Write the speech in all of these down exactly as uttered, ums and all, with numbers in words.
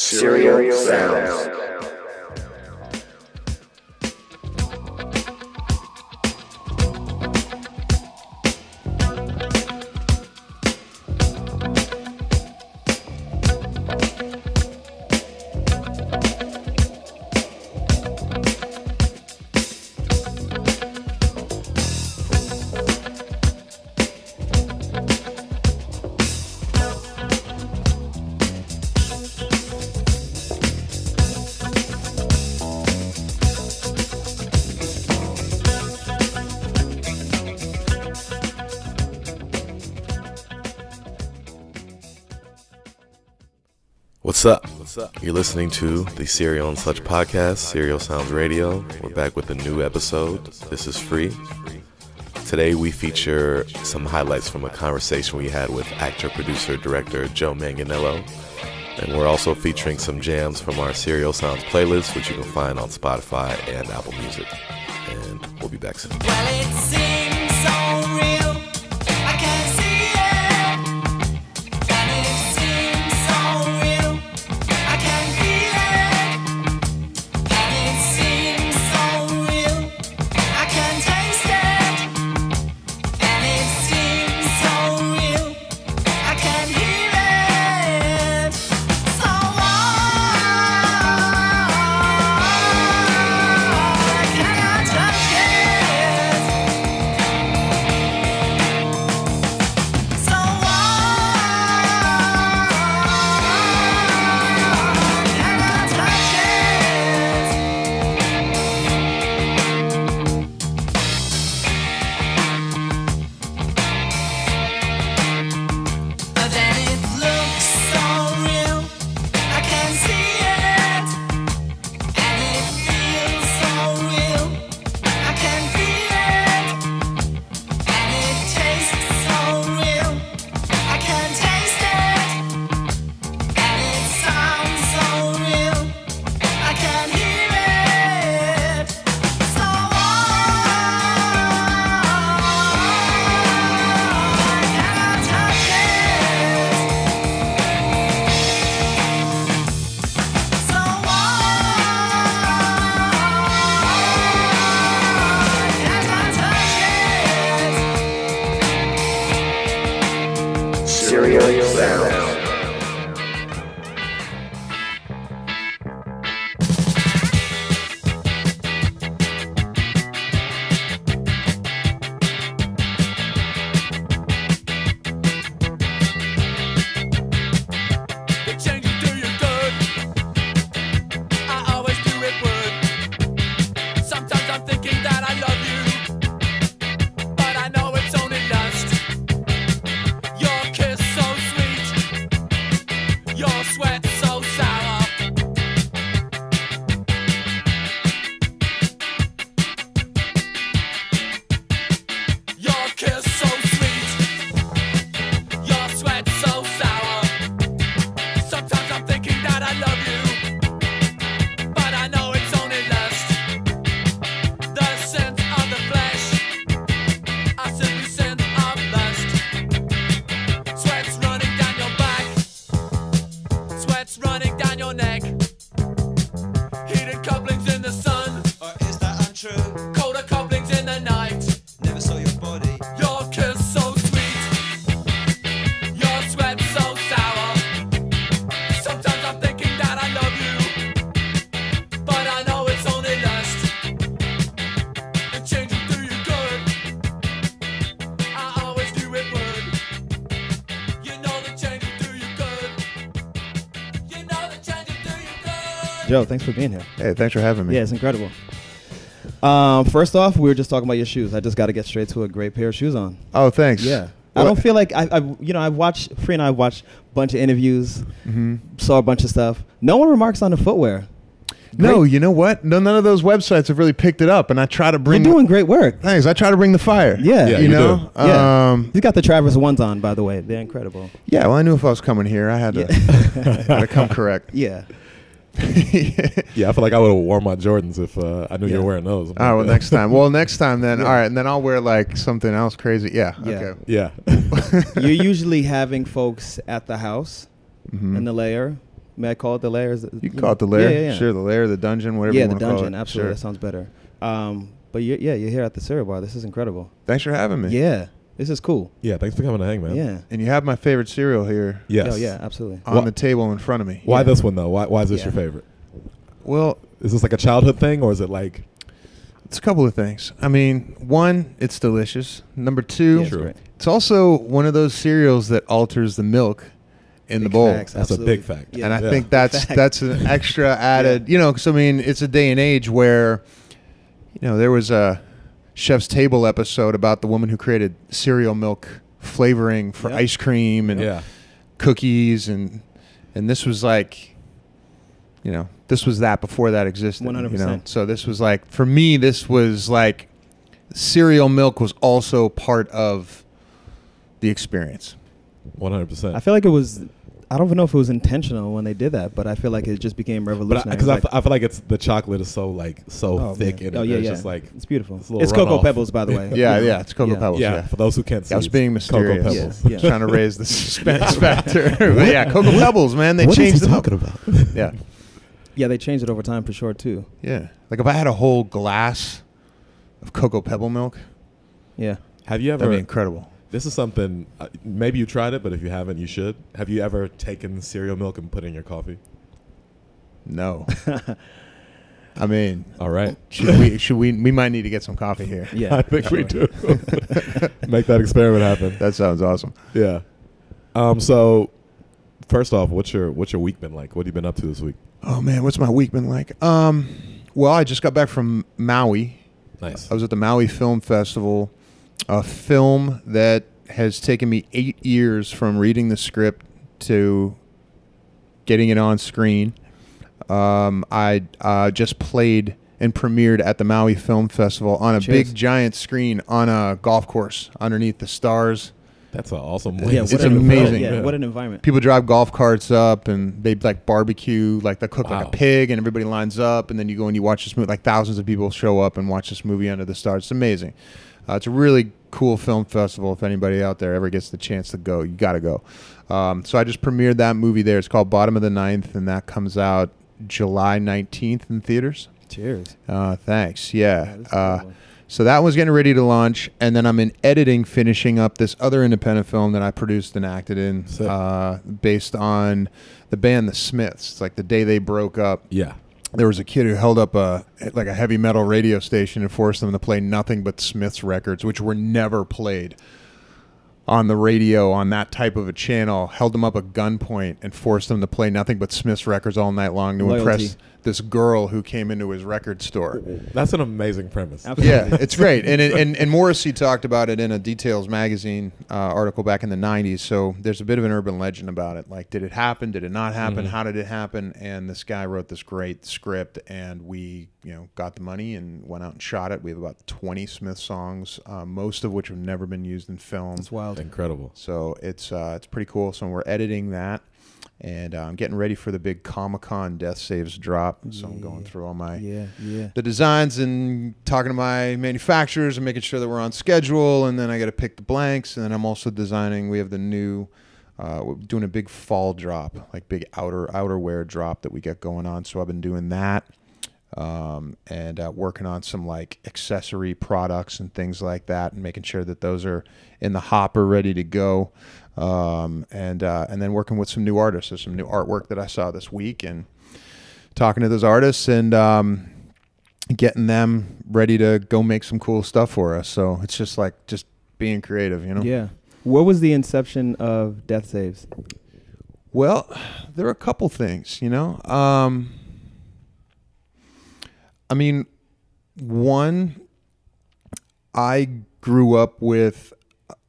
Serial Sounds. What's up? What's up? You're listening to the Serial and Such podcast, Serial Sounds Radio. We're back with a new episode. This is free. Today we feature some highlights from a conversation we had with actor, producer, director Joe Manganiello. And we're also featuring some jams from our Serial Sounds playlist, which you can find on Spotify and Apple Music. And we'll be back soon. Well, it seems so real. Joe, thanks for being here. Hey, thanks for having me. Yeah, it's incredible. Um, first off, we were just talking about your shoes. I just got to get straight to a great pair of shoes on. Oh, thanks. Yeah. Well, I don't feel like, I, I, you know, I've watched, Free and I watched a bunch of interviews, mm-hmm. saw a bunch of stuff. No one remarks on the footwear. Great. No, you know what? No, none of those websites have really picked it up, and I try to bring. You're doing great work. Thanks. I try to bring the fire. Yeah, yeah you, you know. Do. Yeah. Um, he's got the Traverse ones on, by the way. They're incredible. Yeah. Well, I knew if I was coming here, I had to, I had to come correct. Yeah. Yeah, I feel like I would have worn my Jordans if uh, I knew yeah. you were wearing those. All right, well, next time. Well, next time then. Yeah. All right, and then I'll wear like something else crazy. Yeah. Yeah. Okay. Yeah. You're usually having folks at the house mm-hmm. in the lair May I call it the lair? Is it, you can call it the lair. Yeah, yeah, yeah. Sure, the lair, the dungeon, whatever yeah, you want to call it. Yeah, the dungeon. Absolutely. Sure. That sounds better. Um, but you're, yeah, you're here at the Syrah Bar. This is incredible. Thanks for having me. Yeah. This is cool. Yeah, thanks for coming to hang, man. Yeah. And you have my favorite cereal here. Yes. Oh, yeah, absolutely. On Wha the table in front of me. Why yeah. this one, though? Why, why is this yeah. your favorite? Well, is this like a childhood thing, or is it like? It's a couple of things. I mean, one, it's delicious. Number two, yeah, it's, it's also one of those cereals that alters the milk in big the bowl. Facts, that's absolutely. a big fact. Yeah. And I yeah. think that's that's an extra added, yeah. you know, because, I mean, it's a day and age where, you know, there was a Chef's Table episode about the woman who created cereal milk flavoring for yep. ice cream and yeah. cookies, and and this was like, you know, this was that before that existed. one hundred percent. You know? So this was like, for me, this was like cereal milk was also part of the experience. one hundred percent. I feel like it was, I don't even know if it was intentional when they did that, but I feel like it just became revolutionary. Because I, like, I, I feel like it's, the chocolate is so like so oh, thick in it. Oh yeah, yeah. Just like, it's beautiful. It's, it's Cocoa Pebbles, by the way. yeah, yeah, it's Cocoa yeah. Pebbles. Yeah. yeah, for those who can't see, I was being mysterious. Cocoa Pebbles, yeah. Yeah. trying to raise the suspense factor. But yeah, Cocoa Pebbles, man. They what changed. What is he talking about? yeah, yeah, they changed it over time for sure too. Yeah, like if I had a whole glass of Cocoa Pebble milk. Yeah. Have you ever? That'd be incredible. This is something, uh, maybe you tried it, but if you haven't, you should. Have you ever taken cereal milk and put it in your coffee? No. I mean, all right. Should we, should we, we might need to get some coffee here. Yeah. I think we do. Make that experiment happen. That sounds awesome. Yeah. Um, so first off, what's your, what's your week been like? What have you been up to this week? Oh man, what's my week been like? Um, well, I just got back from Maui. Nice. I was at the Maui Film Festival. A film that has taken me eight years from reading the script to getting it on screen. Um, I uh, just played and premiered at the Maui Film Festival on a Cheers. big giant screen on a golf course underneath the stars. That's an awesome place. Yeah, it's amazing. Yeah, what an environment. People drive golf carts up and they like barbecue, like they cook wow. like a pig, and everybody lines up, and then you go and you watch this movie. Like thousands of people show up and watch this movie under the stars. It's amazing. Uh, it's a really cool film festival. If anybody out there ever gets the chance to go, you got to go. Um, so I just premiered that movie there. It's called Bottom of the Ninth, and that comes out July nineteenth in theaters. Cheers. Uh, thanks. Yeah. yeah uh, cool. So that one's getting ready to launch, and then I'm in editing, finishing up this other independent film that I produced and acted in uh, based on the band The Smiths. It's like the day they broke up. Yeah. There was a kid who held up a like a heavy metal radio station and forced them to play nothing but Smiths records, which were never played on the radio on that type of a channel. Held them up at gunpoint and forced them to play nothing but Smiths records all night long to Loyalty. impress this girl who came into his record store. That's an amazing premise. Absolutely. Yeah, it's great. And, it, and and Morrissey talked about it in a Details magazine uh, article back in the nineties. So there's a bit of an urban legend about it. Like, did it happen? Did it not happen? Mm-hmm. How did it happen? And this guy wrote this great script, and we, you know, got the money and went out and shot it. We have about twenty Smith songs, uh, most of which have never been used in film. That's wild. Incredible. So it's uh, it's pretty cool. So we're editing that. And I'm um, getting ready for the big Comic-Con Death Saves drop. So yeah. I'm going through all my yeah, yeah. the designs and talking to my manufacturers and making sure that we're on schedule. And then I got to pick the blanks. And then I'm also designing. We have the new, uh, we're doing a big fall drop, like big outer outerwear drop that we got going on. So I've been doing that um, and uh, working on some like accessory products and things like that, and making sure that those are in the hopper, ready to go. Um, and, uh, and then working with some new artists. There's some new artwork that I saw this week, and talking to those artists and, um, getting them ready to go make some cool stuff for us. So it's just like, just being creative, you know? Yeah. What was the inception of Death Saves? Well, there are a couple things, you know, um, I mean, one, I grew up with,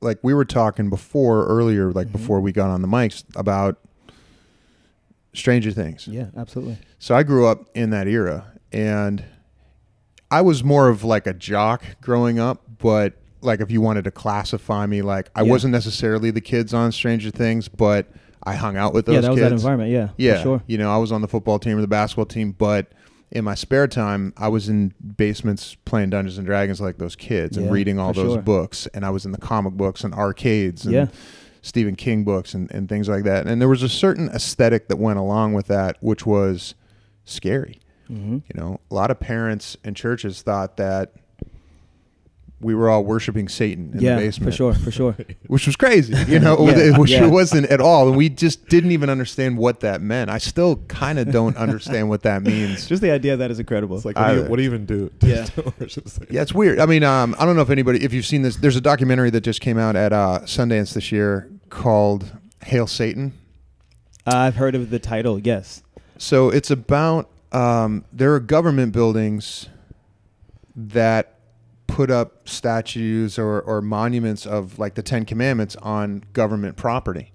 like we were talking before earlier, like mm-hmm. before we got on the mics, about Stranger Things. Yeah, absolutely. So I grew up in that era, and I was more of like a jock growing up, but like if you wanted to classify me, like I yeah. wasn't necessarily the kids on Stranger Things, but I hung out with those kids. Yeah, that was kids. that environment, yeah. Yeah, for sure. You know, I was on the football team or the basketball team, but in my spare time, I was in basements playing Dungeons and Dragons like those kids, and yeah, reading all those sure. books. And I was in the comic books and arcades and yeah. Stephen King books and, and things like that. And there was a certain aesthetic that went along with that, which was scary. Mm-hmm. You know, a lot of parents and churches thought that we were all worshiping Satan in yeah, the basement. Yeah, for sure, for sure. Which was crazy, you know, yeah, which yeah. it wasn't at all. And we just didn't even understand what that meant. I still kind of don't understand what that means. Just the idea of that is incredible. It's like, what, I, do, you, what do you even do? Yeah. Yeah, it's weird. I mean, um, I don't know if anybody, if you've seen this, there's a documentary that just came out at uh, Sundance this year called Hail Satan. Uh, I've heard of the title, yes. So it's about, um, there are government buildings that put up statues or, or monuments of like the Ten Commandments on government property.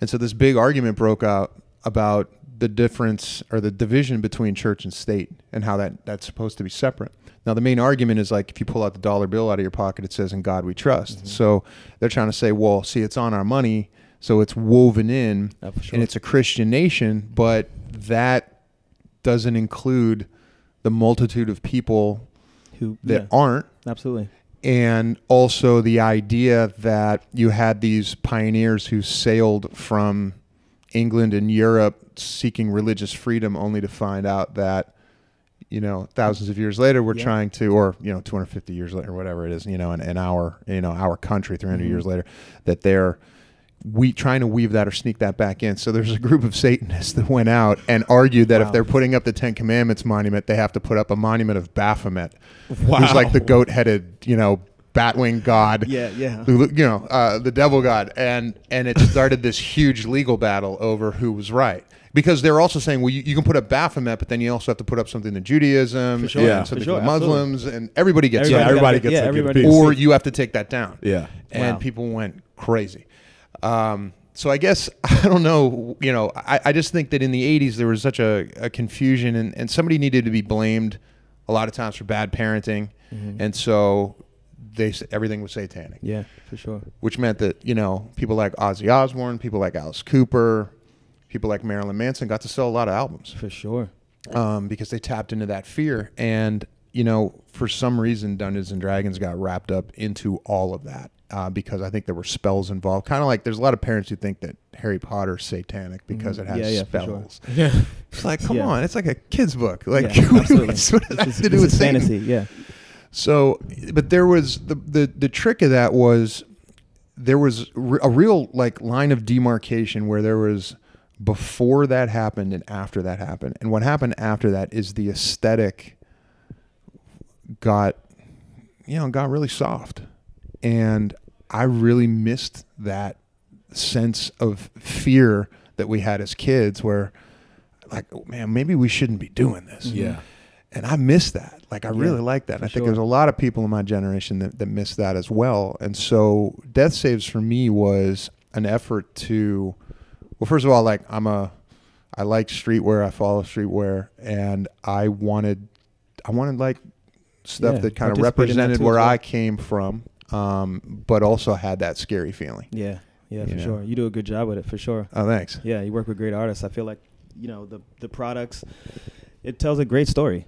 And so this big argument broke out about the difference or the division between church and state and how that, that's supposed to be separate. Now, the main argument is like if you pull out the dollar bill out of your pocket, it says, "In God we trust." Mm-hmm. So they're trying to say, well, see, it's on our money, so it's woven in, oh, for sure. and it's a Christian nation, but that doesn't include the multitude of people who that yeah. aren't. Absolutely. And also the idea that you had these pioneers who sailed from England and Europe seeking religious freedom only to find out that, you know, thousands of years later, we're yeah. trying to, or, you know, two hundred fifty years later, whatever it is, you know, in, in our, you know, our country, three hundred mm-hmm. years later, that they're we trying to weave that or sneak that back in. So there's a group of Satanists that went out and argued that wow. if they're putting up the Ten Commandments monument, they have to put up a monument of Baphomet, wow. who's like the goat-headed, you know, batwing god, yeah, yeah, who, you know, uh, the devil god, and and it started this huge legal battle over who was right. Because they're also saying, well, you, you can put up Baphomet, but then you also have to put up something to Judaism, sure. yeah. and something sure, to Muslims, absolutely. And everybody gets everybody, yeah, everybody gets yeah, everybody. Or you have to take that down. Yeah, and wow. people went crazy. Um, so I guess, I don't know, you know, I, I just think that in the eighties there was such a, a confusion and, and somebody needed to be blamed a lot of times for bad parenting. Mm-hmm. And so they everything was satanic. Yeah, for sure. Which meant that, you know, people like Ozzy Osbourne, people like Alice Cooper, people like Marilyn Manson got to sell a lot of albums. For sure. Um, because they tapped into that fear. And, you know, for some reason Dungeons and Dragons got wrapped up into all of that. Uh, because I think there were spells involved. Kind of like there's a lot of parents who think that Harry Potter's satanic because mm-hmm. it has yeah, yeah, spells. Sure. Yeah. It's like, come yeah. on, it's like a kid's book. Like, yeah, what does that have to do with Satan? Fantasy, yeah. So, but there was, the, the, the trick of that was there was a real like line of demarcation where there was before that happened and after that happened. And what happened after that is the aesthetic got, you know, got really soft. And I really missed that sense of fear that we had as kids where like, oh, man, maybe we shouldn't be doing this. Yeah. And I miss that. Like, I yeah, really like that. And I think sure. there's a lot of people in my generation that, that miss that as well. And so Death Saves for me was an effort to, well, first of all, like I'm a, I like streetwear. I follow streetwear. And I wanted, I wanted like stuff yeah, that kind of represented where well. I came from. Um, but also had that scary feeling. Yeah, yeah, for sure. You do a good job with it, for sure. Oh, thanks. Yeah, you work with great artists. I feel like, you know, the the products, it tells a great story.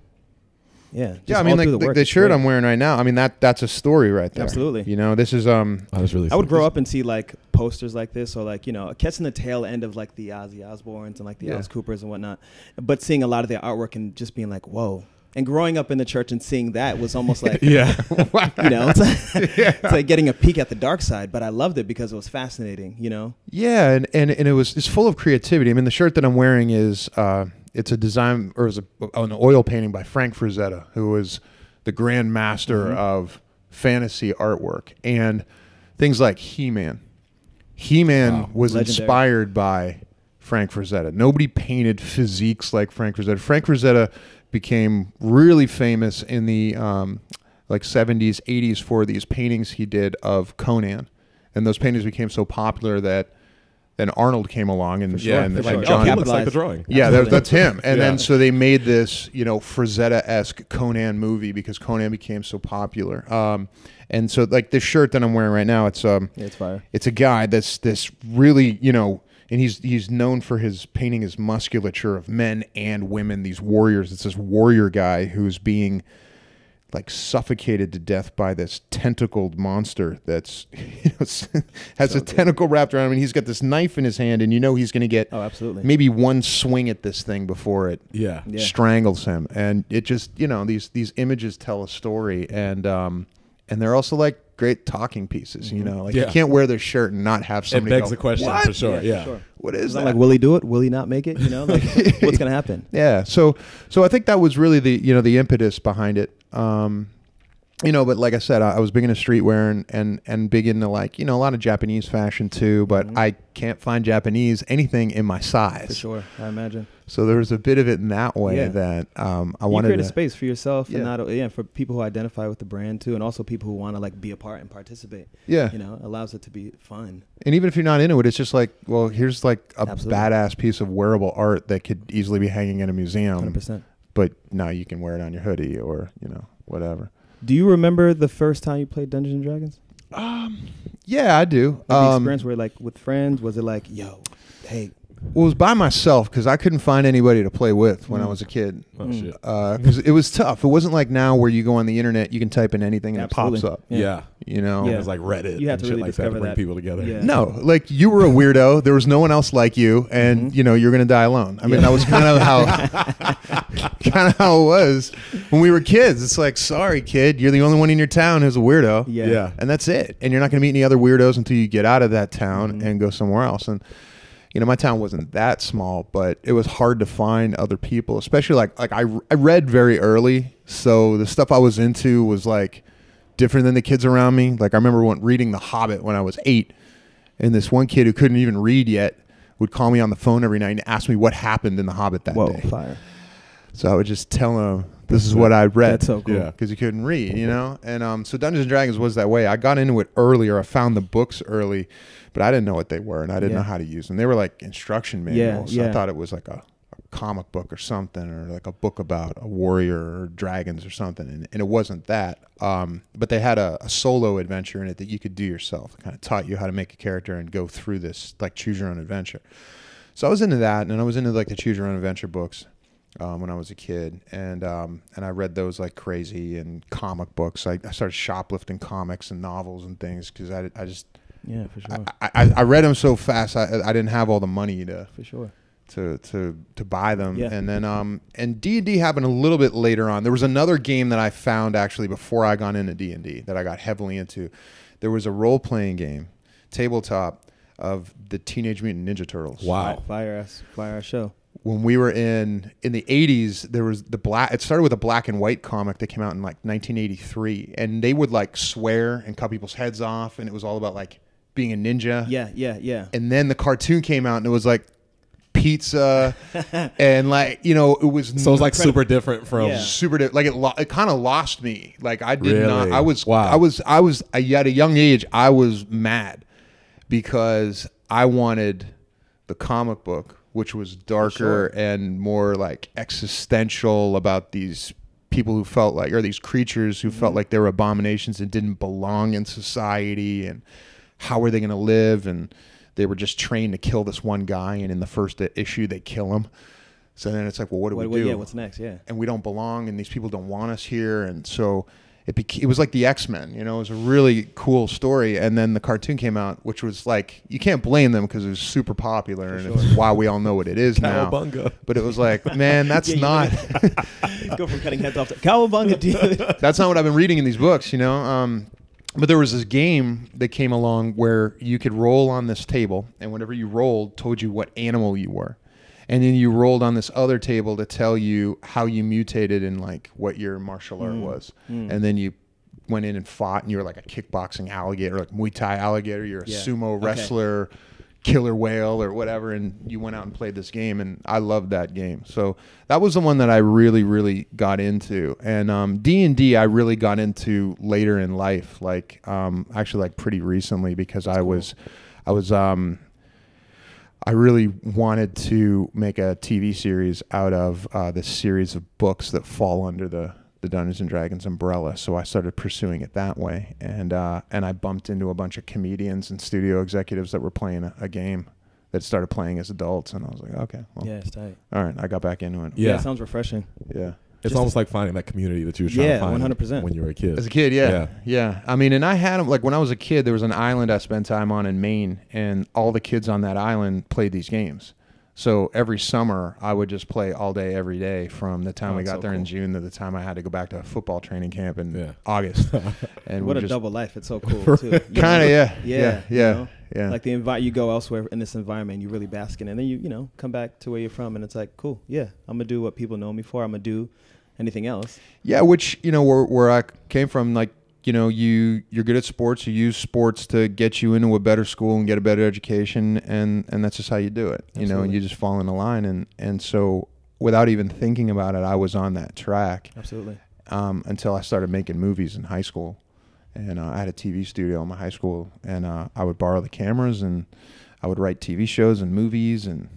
Yeah. Yeah, I mean, like the, the, the shirt I'm wearing right now, I mean, that that's a story right there. Absolutely. You know, this is... um. I was really... I would grow up and see, like, posters like this or, like, you know, catching the tail end of, like, the Ozzy Osbournes and, like, the yeah. Alice Coopers and whatnot, but seeing a lot of their artwork and just being like, whoa. And growing up in the church and seeing that was almost like, yeah, you know, it's like, yeah. it's like getting a peek at the dark side. But I loved it because it was fascinating, you know? Yeah. And, and, and it was, it's full of creativity. I mean, the shirt that I'm wearing is, uh, it's a design or is a, an oil painting by Frank Frazetta, who was the grand master mm-hmm. of fantasy artwork and things like He-Man. He-Man wow. was legendary. Inspired by Frank Frazetta. Nobody painted physiques like Frank Frazetta. Frank Frazetta became really famous in the um, like seventies, eighties for these paintings he did of Conan. And those paintings became so popular that then Arnold came along and, sure. and, and like, John. Oh, he looks like the drawing. Yeah, that, that's him. And yeah. then so they made this, you know, Frazetta-esque Conan movie because Conan became so popular. Um, and so like this shirt that I'm wearing right now, it's um, yeah, it's fire. It's a guy that's this really, you know, and he's he's known for his painting his musculature of men and women, these warriors. It's this warrior guy who's being like suffocated to death by this tentacled monster that's, you know, has so a tentacle good. wrapped around him, and he's got this knife in his hand, and you know he's going to get oh, absolutely. maybe one swing at this thing before it yeah. Yeah. strangles him. And it just, you know, these these images tell a story, and um, and they're also like great talking pieces, mm-hmm. you know, like yeah. you can't wear this shirt and not have somebody. It begs go, the question what? for sure. Yeah, yeah. For sure. What is that? Like, will he do it? Will he not make it? You know, like what's going to happen? Yeah. So, so I think that was really the, you know, the impetus behind it. Um, you know, but like I said, I, I was big into streetwear and, and, and big into like, you know, a lot of Japanese fashion too, but mm-hmm. I can't find Japanese anything in my size. For sure. I imagine. So there was a bit of it in that way yeah. that um, I you wanted to create a space for yourself yeah. and not yeah, for people who identify with the brand too, and also people who want to like be a part and participate. Yeah. You know, it allows it to be fun. And even if you're not into it, it's just like, well, here's like a Absolutely. badass piece of wearable art that could easily be hanging in a museum. one hundred percent But now you can wear it on your hoodie or, you know, whatever. Do you remember the first time you played Dungeons and Dragons? Um, yeah, I do. Um, the experience where like with friends, was it like, yo, hey. Well, it was by myself because I couldn't find anybody to play with when mm. I was a kid. Oh, mm. shit. Because uh, it was tough. It wasn't like now where you go on the internet, you can type in anything and Absolutely. it pops up. Yeah. yeah. You know? Yeah. It was like Reddit you had and to shit really like that to bring that. people together. Yeah. No, like you were a weirdo. There was no one else like you. And, mm-hmm. you know, you're going to die alone. I mean, yeah. that was kind of how kind of how it was when we were kids. It's like, sorry, kid, you're the only one in your town who's a weirdo. Yeah. yeah. And that's it. And you're not going to meet any other weirdos until you get out of that town mm-hmm. and go somewhere else. And, you know, my town wasn't that small, but it was hard to find other people, especially like like I, I read very early. So the stuff I was into was like different than the kids around me. Like I remember when, reading The Hobbit when I was eight, and this one kid who couldn't even read yet would call me on the phone every night and ask me what happened in The Hobbit that Whoa, day. Fire. So I would just tell him, this is what I read. That's so cool. Yeah. Because you couldn't read, you know? And um, so Dungeons and Dragons was that way. I got into it earlier. I found the books early, but I didn't know what they were, and I didn't yeah. know how to use them. They were like instruction manuals. Yeah, yeah. I thought it was like a, a comic book or something, or like a book about a warrior or dragons or something, and, and it wasn't that. Um, but they had a, a solo adventure in it that you could do yourself. It kind of taught you how to make a character and go through this, like choose your own adventure. So I was into that, and I was into like the choose your own adventure books. Um, when I was a kid, and um, and I read those like crazy, and comic books. I, I started shoplifting comics and novels and things because I, I just yeah for sure. I, I, I read them so fast. I I didn't have all the money to for sure to to to buy them. Yeah. And then um and D and D happened a little bit later on. There was another game that I found actually before I got into D and D that I got heavily into. There was a role playing game, tabletop, of the Teenage Mutant Ninja Turtles. Wow, wow. fire us, fire our show. When we were in in the eighties, there was the black. It started with a black and white comic that came out in like nineteen eighty-three, and they would like swear and cut people's heads off, and it was all about like being a ninja. Yeah, yeah, yeah. And then the cartoon came out, and it was like pizza, and like you know, it was so it was like incredible. super different from yeah. super di- like it. Lo- it kind of lost me. Like I did really? not. I was wow. I was I was at a young age. I was mad because I wanted the comic book, which was darker sure. and more like existential about these people who felt like, or these creatures who mm-hmm. felt like they were abominations and didn't belong in society, and how were they going to live? And they were just trained to kill this one guy, and in the first issue they kill him. So then it's like, well, what do what, we do? Yeah, what's next? Yeah. And we don't belong, and these people don't want us here. And so it beca- it was like the X-Men, you know, it was a really cool story. And then the cartoon came out, which was like, you can't blame them because it was super popular for and sure. it's why we all know what it is Cowabunga. now. But it was like, man, that's yeah, not... Go from cutting heads off to Cowabunga, dude. That's not what I've been reading in these books, you know? Um, but there was this game that came along where you could roll on this table, and whenever you rolled, told you what animal you were. And then you rolled on this other table to tell you how you mutated and like what your martial art mm. was. Mm. And then you went in and fought, and you were like a kickboxing alligator, like Muay Thai alligator. You're a yeah. sumo wrestler, okay. killer whale or whatever. And you went out and played this game. And I loved that game. So that was the one that I really, really got into. And um, D and D I really got into later in life, like um, actually like pretty recently, because I was, I was... Um, I really wanted to make a T V series out of uh, this series of books that fall under the, the Dungeons and Dragons umbrella. So I started pursuing it that way. And uh, and I bumped into a bunch of comedians and studio executives that were playing a, a game that started playing as adults. And I was like, okay. Well, yeah, it's tight. All right. I got back into it. Yeah, yeah, it sounds refreshing. Yeah. It's almost like finding that community that you were trying yeah, to find one hundred percent. When you were a kid. As a kid, yeah, yeah. Yeah. I mean, and I had them, like when I was a kid, there was an island I spent time on in Maine, and all the kids on that island played these games. So every summer, I would just play all day, every day from the time oh, we got so there cool. in June to the time I had to go back to football training camp in yeah. August. And what a just, double life. It's so cool, too. Kind of, yeah. Yeah, yeah, yeah. You know? Yeah. Like the envi- you go elsewhere in this environment, you really bask in it, and then you, you know, come back to where you're from, and it's like, cool, yeah, I'm going to do what people know me for. I'm going to do anything else. Yeah, which, you know, where, where I came from, like, you know, you, you're good at sports, you use sports to get you into a better school and get a better education, and, and that's just how you do it, you Absolutely. know, and you just fall in the line. And, and so without even thinking about it, I was on that track. Absolutely. Um, until I started making movies in high school. And uh, I had a T V studio in my high school, and uh, I would borrow the cameras, and I would write T V shows and movies and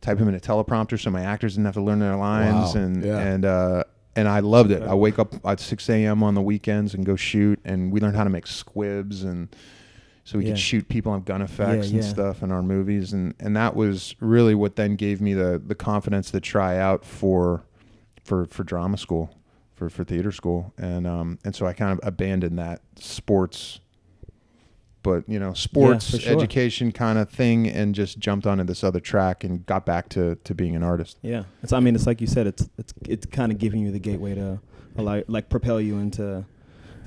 type them in a teleprompter so my actors didn't have to learn their lines. Wow. And yeah. and uh, and I loved it. I wake up at six a m on the weekends and go shoot, and we learned how to make squibs, and so we yeah. could shoot people on gun effects yeah, and yeah. stuff in our movies. And, and that was really what then gave me the, the confidence to try out for for, for drama school. For, for theater school, and um and so I kind of abandoned that sports, but you know, sports yeah, sure. education kind of thing, and just jumped onto this other track and got back to to being an artist. Yeah, it's I mean it's like you said, it's it's it's kind of giving you the gateway to allow, like propel you into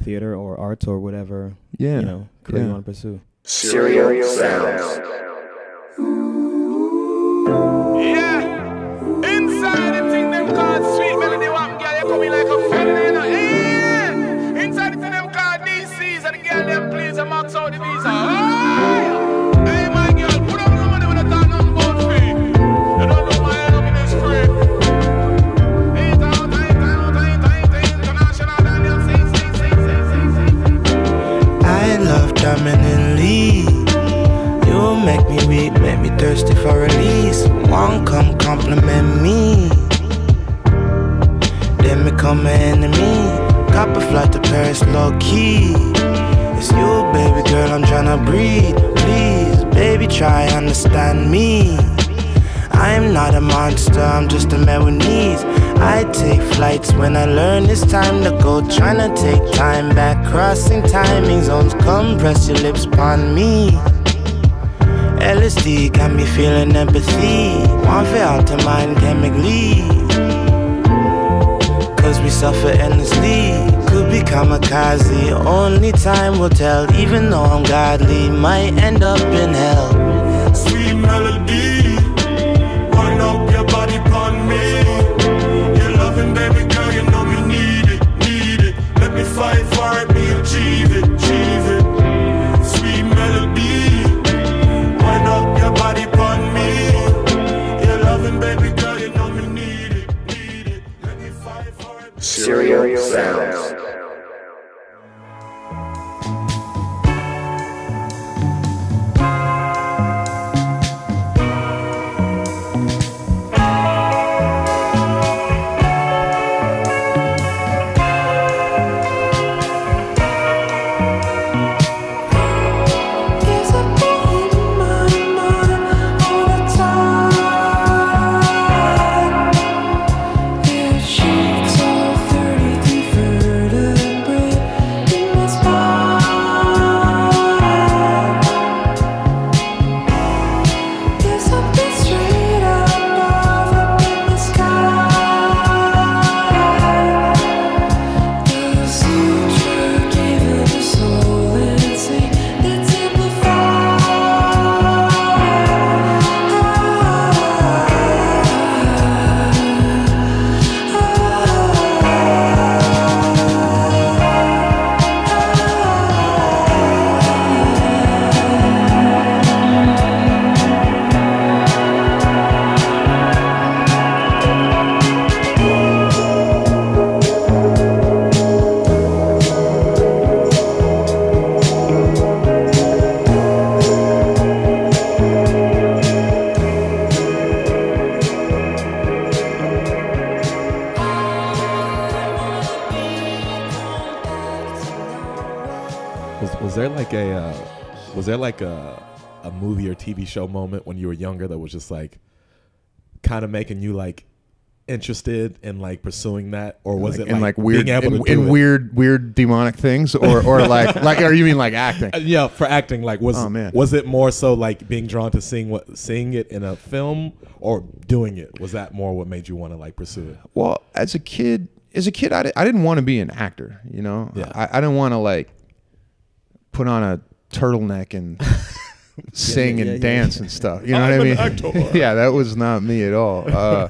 theater or arts or whatever yeah you know career yeah. you want to pursue. Serial Sounds. Yeah, inside the thing them called sweet melody. Coming like a feminine, yeah. Inside to them called D Cs, and the girl them please and max out the visa. Oh, yeah. Hey my girl, put up the money when I talk nothing about me. You don't know my love in this street. It's all time, time, time, time, time, international Daniel. Sing, sing, sing, sing, sing, sing, sing. I love dominantly. You make me weak, make me thirsty for release. One come compliment me. Then become my enemy. Cop a flight to Paris, low key. It's you, baby girl, I'm tryna breathe. Please, baby, try understand me. I'm not a monster, I'm just a man with needs. I take flights when I learn it's time to go. Tryna take time back, crossing timing zones. Come press your lips upon me. L S D got me feeling empathy. One for out of mind chemically. Cause we suffer endlessly. Could be kamikaze. Only time will tell. Even though I'm godly, might end up in hell. Sweet melody, wind up your body upon me. You're loving, baby girl, you know me need it, need it. Let me fight for it, me achieve it, achieve it. Sweet melody, wind up your body upon me. You're loving, baby girl, you know me need it. Serial Sounds. Was there like a, a movie or T V show moment when you were younger that was just like kind of making you like interested in like pursuing that, or was like, it like, like weird being able in, to do in it? weird weird demonic things, or or like like or you mean like acting? Yeah, for acting, like was oh, man. was it more so like being drawn to seeing what seeing it in a film or doing it? Was that more what made you want to like pursue it? Well, as a kid, as a kid, I, I didn't want to be an actor. You know, yeah. I, I didn't want to like put on a turtleneck and sing yeah, yeah, and yeah, dance yeah. and stuff. You know I'm what I mean? Yeah, that was not me at all. Uh,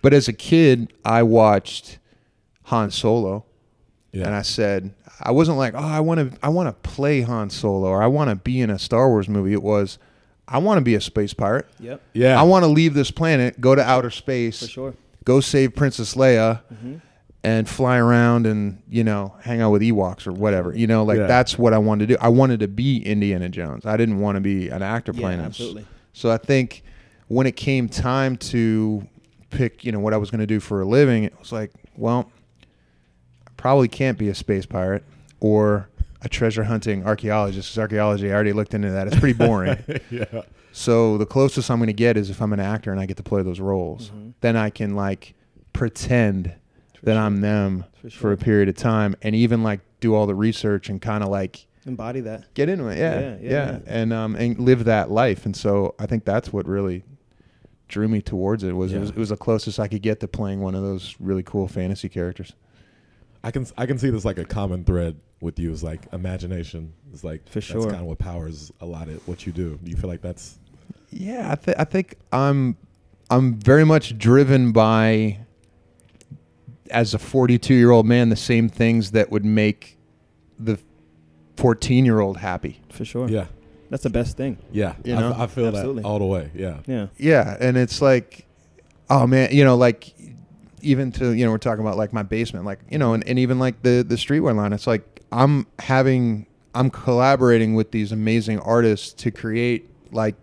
But as a kid, I watched Han Solo, yeah. and I said, I wasn't like, oh, I want to I want to play Han Solo, or I want to be in a Star Wars movie. It was, I want to be a space pirate. Yep. Yeah. I want to leave this planet, go to outer space, for sure. go save Princess Leia, mm-hmm. and fly around and, you know, hang out with Ewoks or whatever. You know, like yeah. that's what I wanted to do. I wanted to be Indiana Jones. I didn't want to be an actor yeah, playing absolutely. Us. So I think when it came time to pick, you know, what I was going to do for a living, it was like, well, I probably can't be a space pirate or a treasure hunting archaeologist. Because archaeology, I already looked into that. It's pretty boring. yeah. So the closest I'm going to get is if I'm an actor and I get to play those roles. Mm-hmm. Then I can like pretend for that sure. I'm them for, sure. for a period of time, and even like do all the research and kind of like embody that. Get into it. Yeah. Yeah. yeah, yeah. yeah. And, um, and live that life. And so I think that's what really drew me towards it was, yeah. it was it was the closest I could get to playing one of those really cool fantasy characters. I can I can see this like a common thread with you is like imagination. It's like for sure. that's kind of what powers a lot of what you do. Do you feel like that's? Yeah, I think I think I'm I'm very much driven by, as a forty-two year old man, the same things that would make the fourteen year old happy. For sure. Yeah. That's the best thing. Yeah. You know? I, I feel Absolutely. that all the way. Yeah. Yeah. Yeah. And it's like, oh man, you know, like even to, you know, we're talking about like my basement, like, you know, and, and even like the, the streetwear line, it's like, I'm having, I'm collaborating with these amazing artists to create like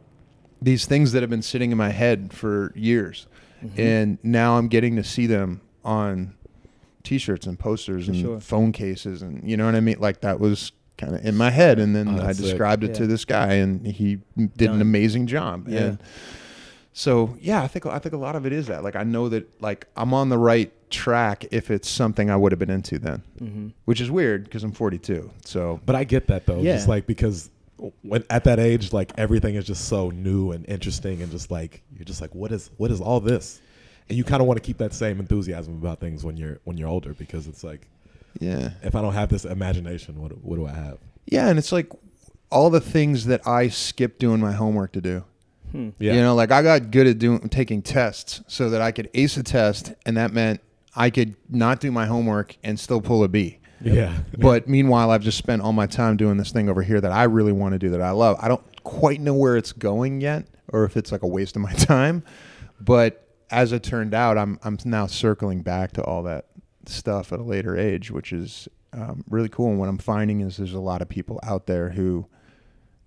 these things that have been sitting in my head for years. Mm-hmm. And now I'm getting to see them on t-shirts and posters for and sure. phone cases. And you know what I mean? Like that was kind of in my head, and then oh, I described sick. it yeah. to this guy, and he did Done. an amazing job. Yeah. And so yeah, I think I think a lot of it is that. Like I know that like I'm on the right track if it's something I would have been into then, mm-hmm. which is weird because I'm forty-two. So, but I get that though, yeah. just like because when at that age, like everything is just so new and interesting, and just like you're just like, what is what is all this? And you kind of want to keep that same enthusiasm about things when you're when you're older, because it's like, yeah, if I don't have this imagination, what what do I have? Yeah, and it's like all the things that I skipped doing my homework to do. Hmm. Yeah. You know, like I got good at doing taking tests so that I could ace a test, and that meant I could not do my homework and still pull a B. Yeah. But meanwhile, I've just spent all my time doing this thing over here that I really want to do, that I love. I don't quite know where it's going yet, or if it's like a waste of my time. But as it turned out, I'm I'm now circling back to all that stuff at a later age, which is um, really cool. And what I'm finding is there's a lot of people out there who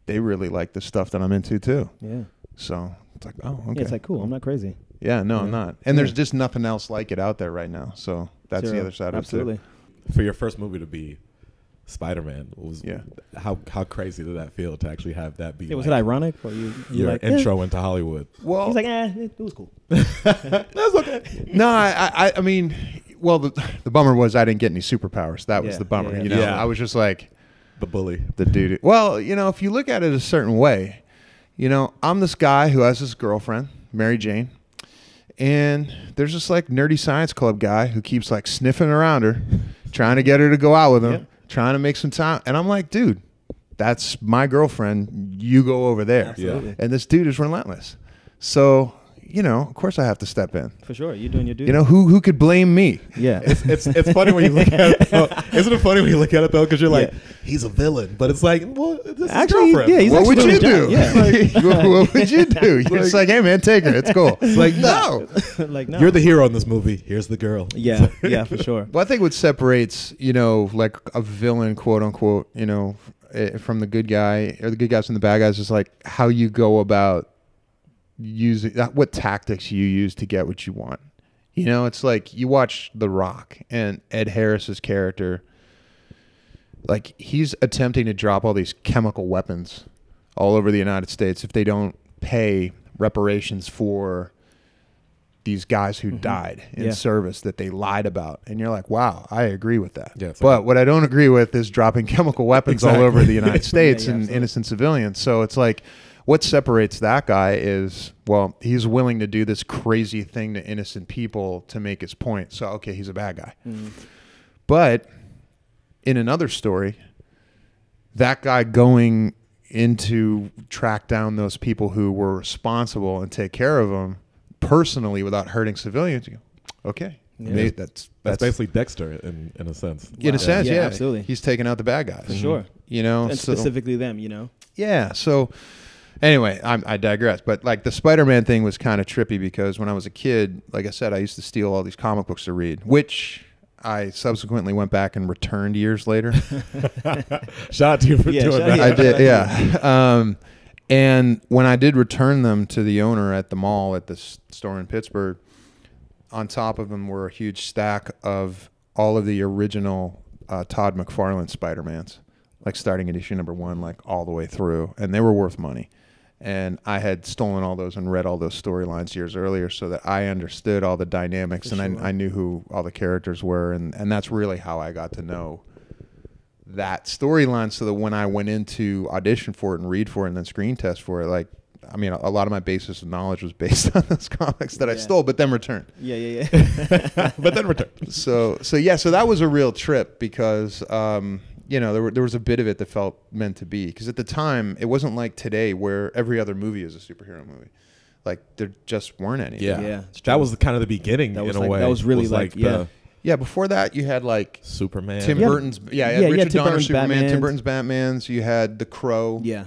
they really like the stuff that I'm into too. Yeah. So it's like, oh, okay. Yeah, it's like, cool. I'm not crazy. Yeah, no, yeah. I'm not. And yeah. there's just nothing else like it out there right now. So that's Zero. the other side Absolutely. of it. Absolutely. For your first movie to be Spider-Man, was yeah. how how crazy did that feel to actually have that be? Yeah, like, was it ironic? Or you, you your like, intro eh. into Hollywood. Well, he's like, eh, it was cool. That's okay. No, I, I, I mean. Well, the, the bummer was I didn't get any superpowers. That yeah, was the bummer. Yeah, you know, yeah. I was just like the bully, the dude. Well, you know, if you look at it a certain way, you know, I'm this guy who has this girlfriend, Mary Jane, and there's this like nerdy science club guy who keeps like sniffing around her, trying to get her to go out with him, yep. trying to make some time. And I'm like, dude, that's my girlfriend. You go over there. Absolutely. And this dude is relentless. So, you know, of course I have to step in. For sure, you're doing your duty. You know, who who could blame me? Yeah. It's it's, it's funny when you look at it, though. Isn't it funny when you look at it, though? Because you're like, yeah. he's a villain. But it's like, well, this actually, is girlfriend. Yeah, he's what actually would you do? Yeah. Like, what, what would you do? You're just like, hey, man, take her. It's cool. It's like, no. like, no. You're the hero in this movie. Here's the girl. Yeah, yeah, for sure. Well, I think what separates, you know, like a villain, quote unquote, you know, from the good guy, or the good guys from the bad guys, is like how you go about using what tactics you use to get what you want. You know, it's like you watch The Rock and Ed Harris's character, like he's attempting to drop all these chemical weapons all over the United States if they don't pay reparations for these guys who mm-hmm. died in yeah. service that they lied about. And you're like, wow, I agree with that. Yeah, but right. what I don't agree with is dropping chemical weapons exactly. all over the United States yeah, yeah, and absolutely. innocent civilians. So it's like, what separates that guy is, well, he's willing to do this crazy thing to innocent people to make his point. So, okay, he's a bad guy. Mm-hmm. But in another story, that guy going into track down those people who were responsible and take care of them personally without hurting civilians, you go, okay, yeah. they, that's, that's that's basically Dexter in, in a sense. In wow. a sense, yeah, yeah, absolutely. He's taking out the bad guys, for sure. You know, and so, specifically them, you know. Yeah. So, anyway, I'm, I digress. But like the Spider-Man thing was kind of trippy because when I was a kid, like I said, I used to steal all these comic books to read, which I subsequently went back and returned years later. Shout out to you for yeah, doing that. I did, yeah. Um, and when I did return them to the owner at the mall at this store in Pittsburgh, on top of them were a huge stack of all of the original uh, Todd McFarlane Spider-Mans, like starting at issue number one, like all the way through. And they were worth money. And I had stolen all those and read all those storylines years earlier so that I understood all the dynamics. For and sure. I, I knew who all the characters were. And, and that's really how I got to know that storyline so that when I went into audition for it and read for it and then screen test for it, like, I mean, a, a lot of my basis of knowledge was based on those comics that yeah. I stole, but then returned. Yeah, yeah, yeah. But then returned. So, so yeah, so that was a real trip because... Um, you know, there, were, there was a bit of it that felt meant to be. Because at the time, it wasn't like today where every other movie is a superhero movie. Like, there just weren't any. Yeah. yeah that was the, kind of the beginning, that in was a like, way. That was really was like, like yeah. the... Yeah, before that, you had, like... Superman. Tim yeah. Burton's... Yeah, yeah, yeah Richard yeah, Donner's Superman, Batman's. Tim Burton's Batman's. You had The Crow. Yeah.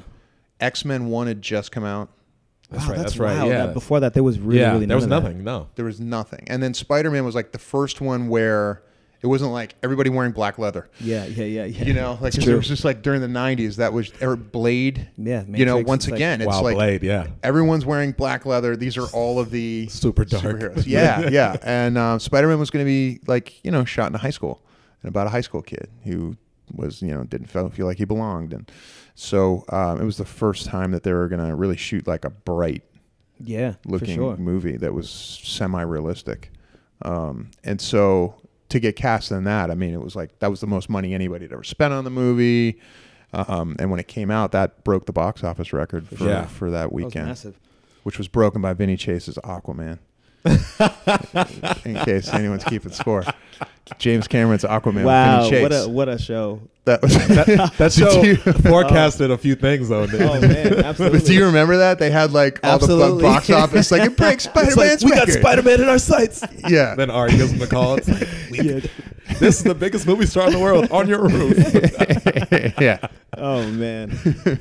X-Men one had just come out. That's wow, right, that's, that's right, wow. yeah. That, before that, there was really, yeah, really nothing. there was nothing, that. no. There was nothing. And then Spider-Man was, like, the first one where... It wasn't like everybody wearing black leather. Yeah, yeah, yeah, yeah. You know, like it was just like during the nineties that was or Blade. Yeah, Matrix, you know, once it's again, like, it's wow, like Blade, yeah. everyone's wearing black leather. These are all of the super dark superheroes. Yeah, yeah. And uh, Spider-Man was going to be like, you know, shot in a high school and about a high school kid who was, you know, didn't feel like he belonged. And so um, it was the first time that they were going to really shoot like a bright, yeah, looking sure. movie that was semi-realistic. Um, and so. To get cast in that, I mean, it was like that was the most money anybody had ever spent on the movie, um, and when it came out, that broke the box office record for yeah. for that weekend, that was which was broken by Vinny Chase's Aquaman. In case anyone's keeping score, James Cameron's Aquaman. Wow, with Vinny Chase. what a what a show! That was that, that's so you, forecasted oh. a few things though. Oh man, absolutely. But do you remember that they had like all absolutely. the box office like it breaks Spider-Man's like, record. We got Spider-Man in our sights. Yeah. Then Ari gives him a call. It's like, yeah. This is the biggest movie star in the world on your roof. Yeah. Oh man,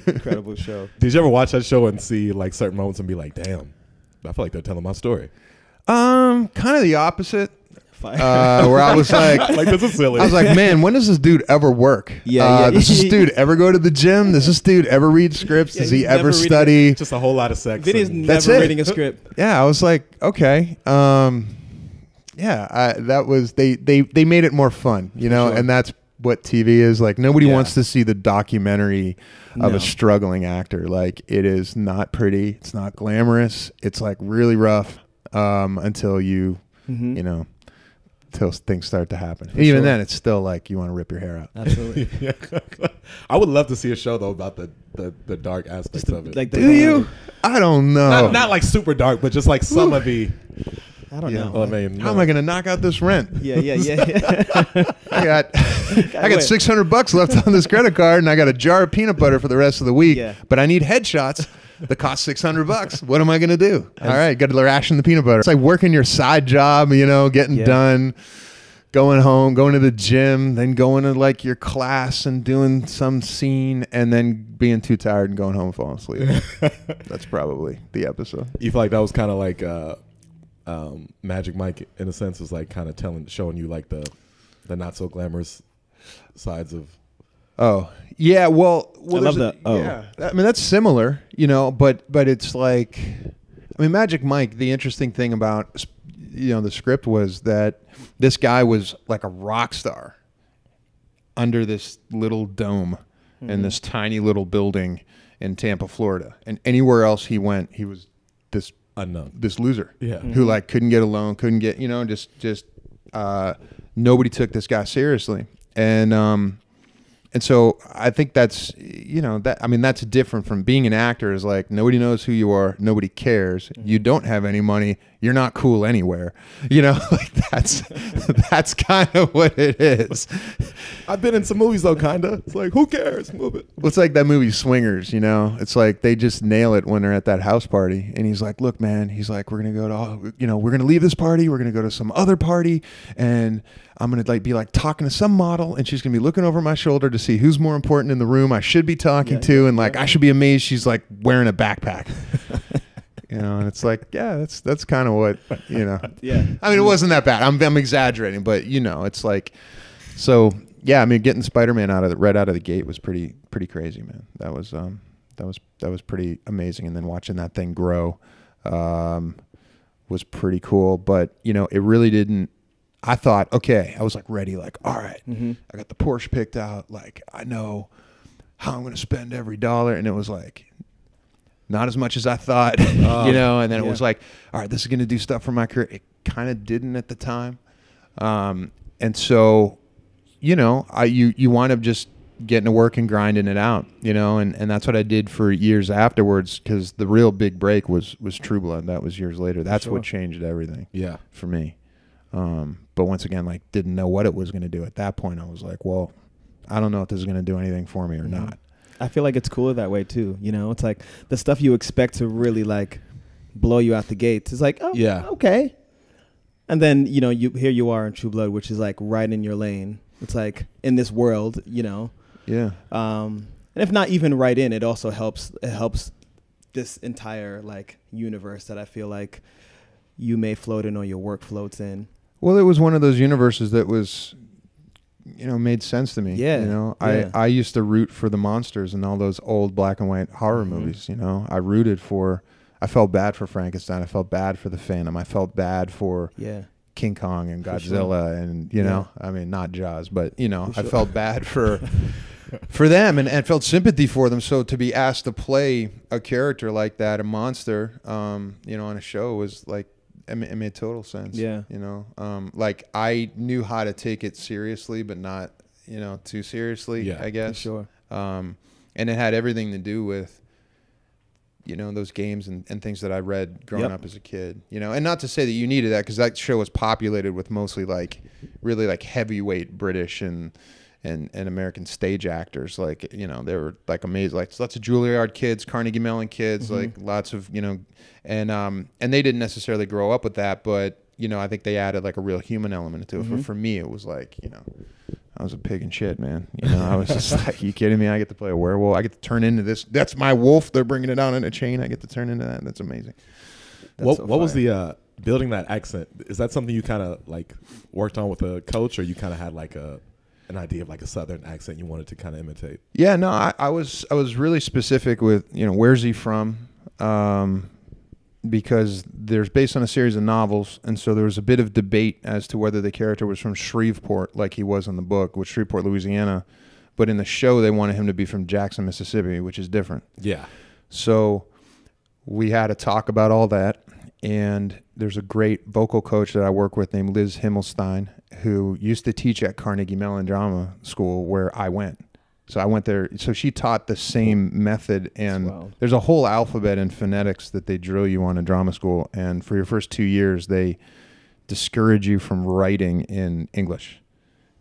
incredible show. Did you ever watch that show and see like certain moments and be like, damn, I feel like they're telling my story? Um, kind of the opposite. Uh, where I was like, like this is silly. I was like, man, when does this dude ever work? Yeah, uh, yeah. Does this dude ever go to the gym? Does this dude ever read scripts? Yeah, does he ever study? A, just a whole lot of sex. Vinny's never it. reading a script. Yeah, I was like, okay, um, yeah, I, that was they they they made it more fun, you know, sure. and that's what T V is like. Nobody yeah. wants to see the documentary of no. a struggling actor. Like it is not pretty. It's not glamorous. It's like really rough um, until you, mm-hmm. you know. Till things start to happen. For Even sure. then, it's still like you want to rip your hair out. Absolutely. Yeah. I would love to see a show though about the the, the dark aspects the, of it. Like the Do you? I don't know. Not, not like super dark, but just like some Ooh. of the. I don't yeah. know. Well, I mean, no. How am I going to knock out this rent? Yeah, yeah, yeah. yeah. I got, I got six hundred bucks left on this credit card, and I got a jar of peanut butter for the rest of the week. Yeah. But I need headshots. That cost six hundred bucks. What am I going to do? All right, got to ration the peanut butter. It's like working your side job, you know, getting yeah. done, going home, going to the gym, then going to like your class and doing some scene, and then being too tired and going home and falling asleep. That's probably the episode. You feel like that was kind of like uh, um, Magic Mike in a sense, was like kind of telling, showing you like the the not so glamorous sides of. Oh yeah, well, well I love that. A, oh. Yeah, I mean that's similar, you know, but but it's like, I mean, Magic Mike. The interesting thing about you know the script was that this guy was like a rock star under this little dome mm-hmm. in this tiny little building in Tampa, Florida, and anywhere else he went, he was this unknown, this loser, yeah, mm-hmm. who like couldn't get a loan, couldn't get, you know, just just uh, nobody took this guy seriously, and um, and so I think that's, you know, that I mean that's different from being an actor. Is like nobody knows who you are, nobody cares, mm-hmm. you don't have any money, you're not cool anywhere, you know, like that's that's kind of what it is. I've been in some movies though, kinda. It's like, who cares? Move it. Well, it's like that movie Swingers, you know. It's like they just nail it when they're at that house party, and he's like, "Look, man," he's like, "we're gonna go to, all, you know, we're gonna leave this party, we're gonna go to some other party, and I'm gonna like be like talking to some model, and she's gonna be looking over my shoulder to see who's more important in the room I should be talking yeah, to, yeah, and like yeah. I should be amazed she's like wearing a backpack." You know, and it's like, yeah, that's that's kind of what, you know. Yeah. I mean, it wasn't that bad. I'm I'm exaggerating, but you know, it's like, so yeah. I mean, getting Spider-Man out of the right out of the gate was pretty pretty crazy, man. That was um that was that was pretty amazing, and then watching that thing grow, um, was pretty cool. But you know, it really didn't. I thought, okay, I was like ready, like all right, mm-hmm. I got the Porsche picked out, like I know how I'm gonna spend every dollar, and it was like. Not as much as I thought, oh, you know, and then yeah. it was like, all right, this is going to do stuff for my career. It kind of didn't at the time. Um, and so, you know, I, you, you wind up just getting to work and grinding it out, you know, and, and that's what I did for years afterwards, because the real big break was, was True Blood. That was years later. That's sure. what changed everything yeah. for me. Um, but once again, like, didn't know what it was going to do at that point. I was like, well, I don't know if this is going to do anything for me or mm-hmm. not. I feel like it's cooler that way too. You know, it's like the stuff you expect to really like blow you out the gates. It's like, oh, yeah. okay. And then, you know, you here you are in True Blood, which is like right in your lane. It's like in this world, you know. Yeah. Um, and if not even right in, it also helps. It helps this entire like universe that I feel like you may float in or your work floats in. Well, it was one of those universes that was. You know, made sense to me. Yeah. You know, yeah. I, I used to root for the monsters and all those old black and white horror mm-hmm. movies. You know, I rooted for, I felt bad for Frankenstein. I felt bad for the Phantom. I felt bad for yeah. King Kong and Godzilla. Sure. And, you yeah. know, I mean, not Jaws, but, you know, sure. I felt bad for, for them and, and felt sympathy for them. So to be asked to play a character like that, a monster, um, you know, on a show was like, it made total sense. Yeah. You know, um, like I knew how to take it seriously, but not, you know, too seriously, yeah, I guess. Sure. Um, and it had everything to do with, you know, those games and, and things that I read growing yep. up as a kid, you know, and not to say that you needed that, because that show was populated with mostly like really like heavyweight British and, and, and American stage actors. Like, you know, they were like amazing, like lots of Juilliard kids, Carnegie Mellon kids, mm-hmm. like lots of, you know, and, um, and they didn't necessarily grow up with that, but, you know, I think they added like a real human element to it. Mm-hmm. For, for me, it was like, you know, I was a pig in shit, man. You know, I was just like, you kidding me? I get to play a werewolf. I get to turn into this. That's my wolf. They're bringing it out in a chain. I get to turn into that. That's amazing. That's what so what was the, uh, building that accent? Is that something you kind of like worked on with a coach, or you kind of had like a, an idea of like a Southern accent you wanted to kind of imitate? Yeah, no, I, I was I was really specific with, you know, where's he from? Um, because there's based on a series of novels, and so there was a bit of debate as to whether the character was from Shreveport, like he was in the book, with Shreveport, Louisiana, but in the show they wanted him to be from Jackson, Mississippi, which is different. Yeah. So we had a talk about all that, and there's a great vocal coach that I work with named Liz Himmelstein, who used to teach at Carnegie Mellon Drama School where I went. So I went there. So she taught the same method. And there's a whole alphabet in phonetics that they drill you on in drama school. And for your first two years, they discourage you from writing in English.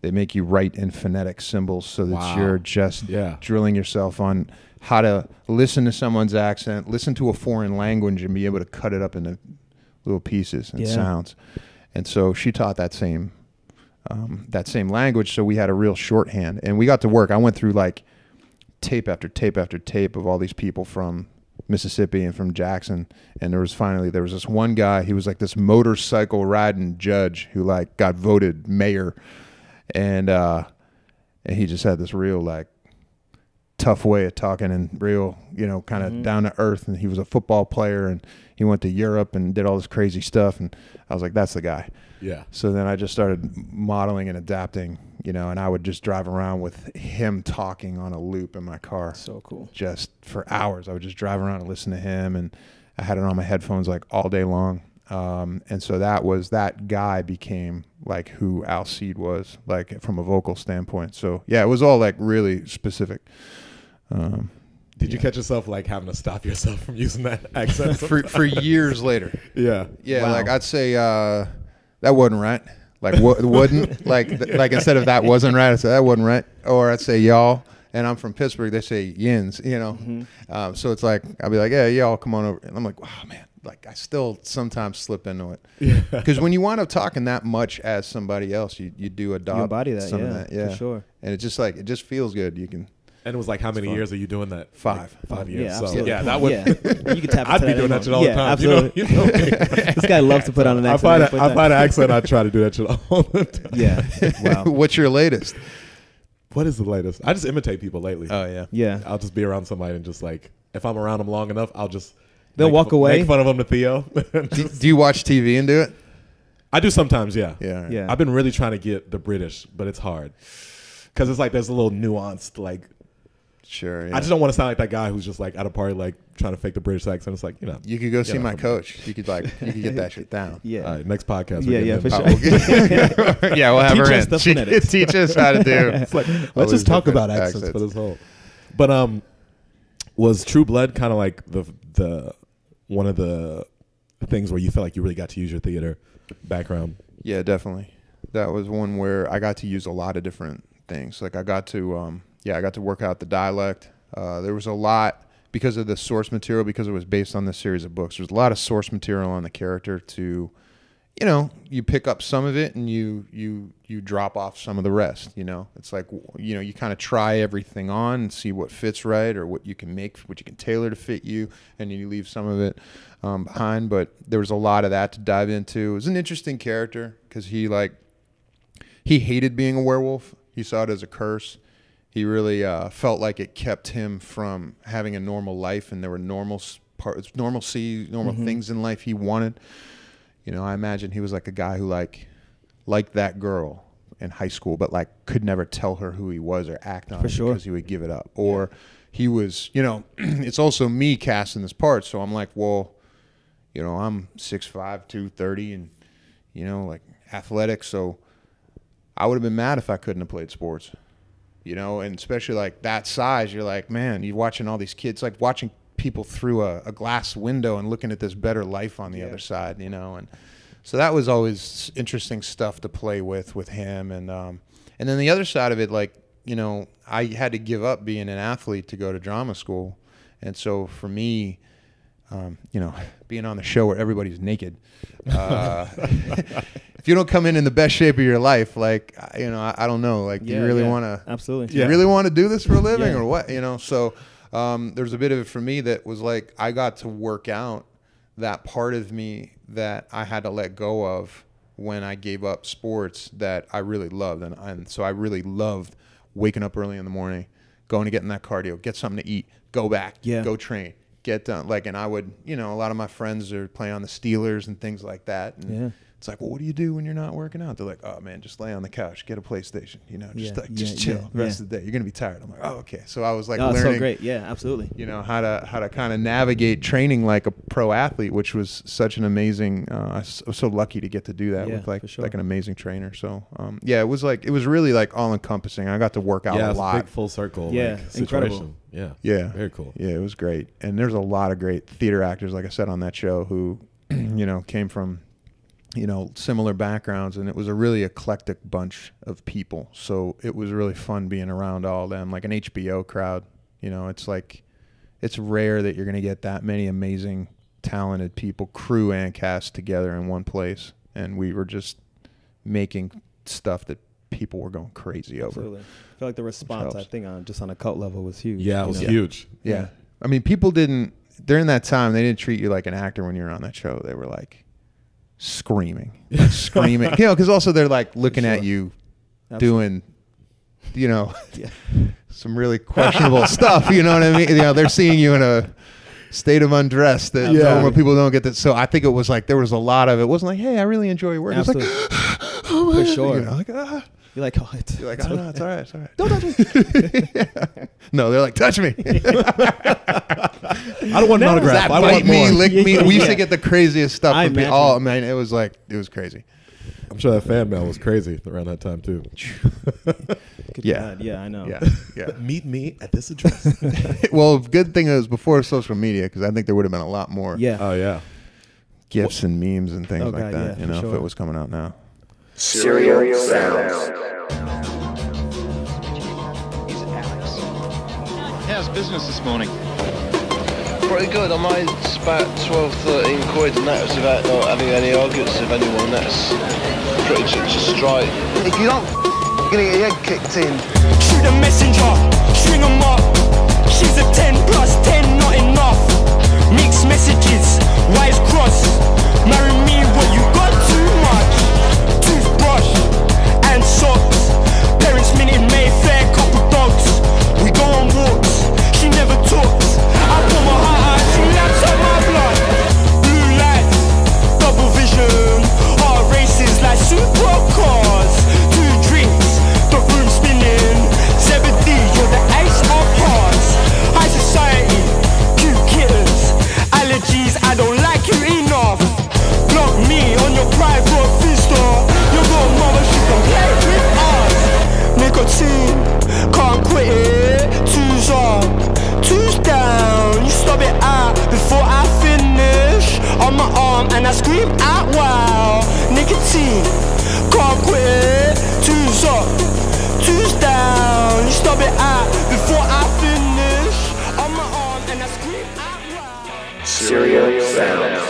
They make you write in phonetic symbols so that wow. you're just yeah. drilling yourself on how to listen to someone's accent, listen to a foreign language, and be able to cut it up into little pieces and yeah. sounds. And so she taught that same um, that same language, so we had a real shorthand. And we got to work. I went through like tape after tape after tape of all these people from Mississippi and from Jackson. And there was finally, there was this one guy, he was like this motorcycle riding judge who like got voted mayor. And, uh, and he just had this real like tough way of talking and real, you know, kind of mm-hmm. down to earth. And he was a football player, and he went to Europe and did all this crazy stuff. And I was like, that's the guy. Yeah. So then I just started modeling and adapting, you know, and I would just drive around with him talking on a loop in my car. So cool. Just for hours. I would just drive around and listen to him and I had it on my headphones like all day long. Um, and so that was, that guy became like who Alcide was, like from a vocal standpoint. So yeah, it was all like really specific. Um, Did yeah. you catch yourself like having to stop yourself from using that accent for, for years later? Yeah. Yeah. Wow. Like I'd say, uh, that wasn't right. Like what wouldn't like, th- like instead of that wasn't right, I said that wasn't right. Or I'd say y'all, and I'm from Pittsburgh. They say yins, you know? Mm-hmm. Um, so it's like, I'll be like, yeah, y'all come on over. And I'm like, wow, oh, man. Like I still sometimes slip into it, because yeah. when you wind up talking that much as somebody else, you you do adopt you embody that, some yeah, of that, yeah, for sure. And it just like it just feels good. You can. And it was like, how many fun. years are you doing that? Five, like, five years. Yeah, so, yeah that would. Yeah. You could tap. I'd be doing that shit all yeah, the time. Absolutely. You know, you know, this guy loves to put on an accent. I find, a, I find an accent. I try to do that shit all the time. Yeah. Wow. What's your latest? What is the latest? I just imitate people lately. Oh yeah. Yeah. I'll just be around somebody and just like, if I'm around them long enough, I'll just. They'll make, walk away. Make fun of them to Theo. do, do you watch T V and do it? I do sometimes, yeah. Yeah, right. yeah. I've been really trying to get the British, but it's hard. Because it's like there's a little nuanced, like... Sure, yeah. I just don't want to sound like that guy who's just like at a party, like trying to fake the British accent. It's like, you know. You could go you see know, my coach. You could like, you could get that shit down. Yeah. All right, next podcast. Yeah, yeah, for sure. yeah, we'll have teach her us in. The she, teach us how to do. It's like, let's just talk about accents, accents for this whole... But um, was True Blood kind of like the... the one of the things where you felt like you really got to use your theater background? Yeah, definitely. That was one where I got to use a lot of different things. Like I got to, um, yeah, I got to work out the dialect. Uh, there was a lot because of the source material, because it was based on this series of books. There's a lot of source material on the character to, you know, you pick up some of it and you, you, you drop off some of the rest, you know, it's like, you know, you kind of try everything on and see what fits right or what you can make, what you can tailor to fit you. And then you leave some of it um, behind, but there was a lot of that to dive into. It was an interesting character because he like, he hated being a werewolf. He saw it as a curse. He really uh, felt like it kept him from having a normal life. And there were normal parts, normalcy, normal mm-hmm. things in life he wanted. You know, I imagine he was like a guy who like liked that girl in high school, but like could never tell her who he was or act on it sure. because he would give it up. Or yeah. he was, you know, it's also me casting this part. So I'm like, well, you know, I'm six five, two thirty and, you know, like athletic. So I would have been mad if I couldn't have played sports, you know, and especially like that size, you're like, man, you're watching all these kids, like watching people through a, a glass window and looking at this better life on the yeah. other side, you know, and so that was always interesting stuff to play with with him. And um and then the other side of it, like, you know, I had to give up being an athlete to go to drama school, and so for me, um you know, being on the show where everybody's naked, uh if you don't come in in the best shape of your life, like, you know, I, I don't know, like, do yeah, you really yeah. want to absolutely do yeah. you really want to do this for a living yeah. or what, you know? So Um, there's a bit of it for me that was like, I got to work out that part of me that I had to let go of when I gave up sports that I really loved. And, and so I really loved waking up early in the morning, going to get in that cardio, get something to eat, go back, yeah. go train, get done. Like, and I would, you know, a lot of my friends are playing on the Steelers and things like that. And yeah. it's like, well, what do you do when you're not working out? They're like, oh man, just lay on the couch, get a PlayStation, you know, just yeah, like, just yeah, chill yeah, the rest yeah. of the day. You're gonna be tired. I'm like, oh, okay. So I was like, oh, learning, so great, yeah, absolutely. You know, how to how to kind of navigate training like a pro athlete, which was such an amazing. Uh, I was so lucky to get to do that yeah, with like sure. like an amazing trainer. So um, yeah, it was like it was really like all encompassing. I got to work out yeah, a it was lot, big full circle, yeah, like, incredible, yeah, yeah, very cool, yeah. It was great, and there's a lot of great theater actors, like I said on that show, who you know came from. You know, similar backgrounds, and it was a really eclectic bunch of people. So it was really fun being around all them, like an H B O crowd. You know, it's like, it's rare that you're going to get that many amazing, talented people, crew and cast together in one place. And we were just making stuff that people were going crazy over. Absolutely. I feel like the response, I think, on just on a cult level was huge. Yeah, it was know? huge. Yeah. yeah. I mean, people didn't, during that time, they didn't treat you like an actor when you were on that show. They were like, screaming like screaming you know, because also they're like looking sure. at you Absolutely. doing, you know, yeah. some really questionable stuff, you know what I mean? You know, they're seeing you in a state of undress that yeah. normal people don't get. That so I think it was like there was a lot of, it wasn't like, hey, I really enjoy your work. Absolutely. It was like oh, for sure. You know, like, ah. You're like, oh, it's, You're like, it's, oh, okay. no, it's all right, it's all right. Don't touch me. yeah. No, they're like, touch me. I don't want an no, autograph. I want me, more. Lick me. Yeah, yeah, we used yeah. to get the craziest stuff. I imagine. All, I mean, it was like, it was crazy. I'm sure that fan mail was crazy around that time, too. yeah. God, yeah, I know. Yeah, yeah. Meet me at this address. Well, good thing it was before social media, because I think there would have been a lot more. Yeah. Oh, yeah. Gifts well, and memes and things oh, like God, that, yeah, you know, sure. if it was coming out now. Serial Sounds. How's business this morning? Pretty good. I made about twelve, thirteen quid, and that was without not having any arguments with anyone. That's pretty much a strike. If you don't, you're gonna get your head kicked in. Shoot a messenger, string 'em up. She's a ten plus ten, not enough. Mixed messages, wires crossed. Marry me, but you got too much. Toothbrush and socks. Parents meet in Mayfair, couple dogs. We go on walks, she never talks. I pull my heart out, she laps up my blood. Blue lights, double vision. Heart races like supercars. Two drinks, the room spinning. seventy, you're the ace of hearts. High society, cute kittens. Allergies, I don't like you enough. Block me on your private store. Your little mama, she can play with us. Nicotine, can't quit it. Two's up, two's down, you stop it out before I finish. On my arm and I scream out, wow. Nicotine, can't quit it. Two's up, two's down, you stop it out before I finish. On my arm and I scream out, wow. Serial Sounds.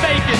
Thank you.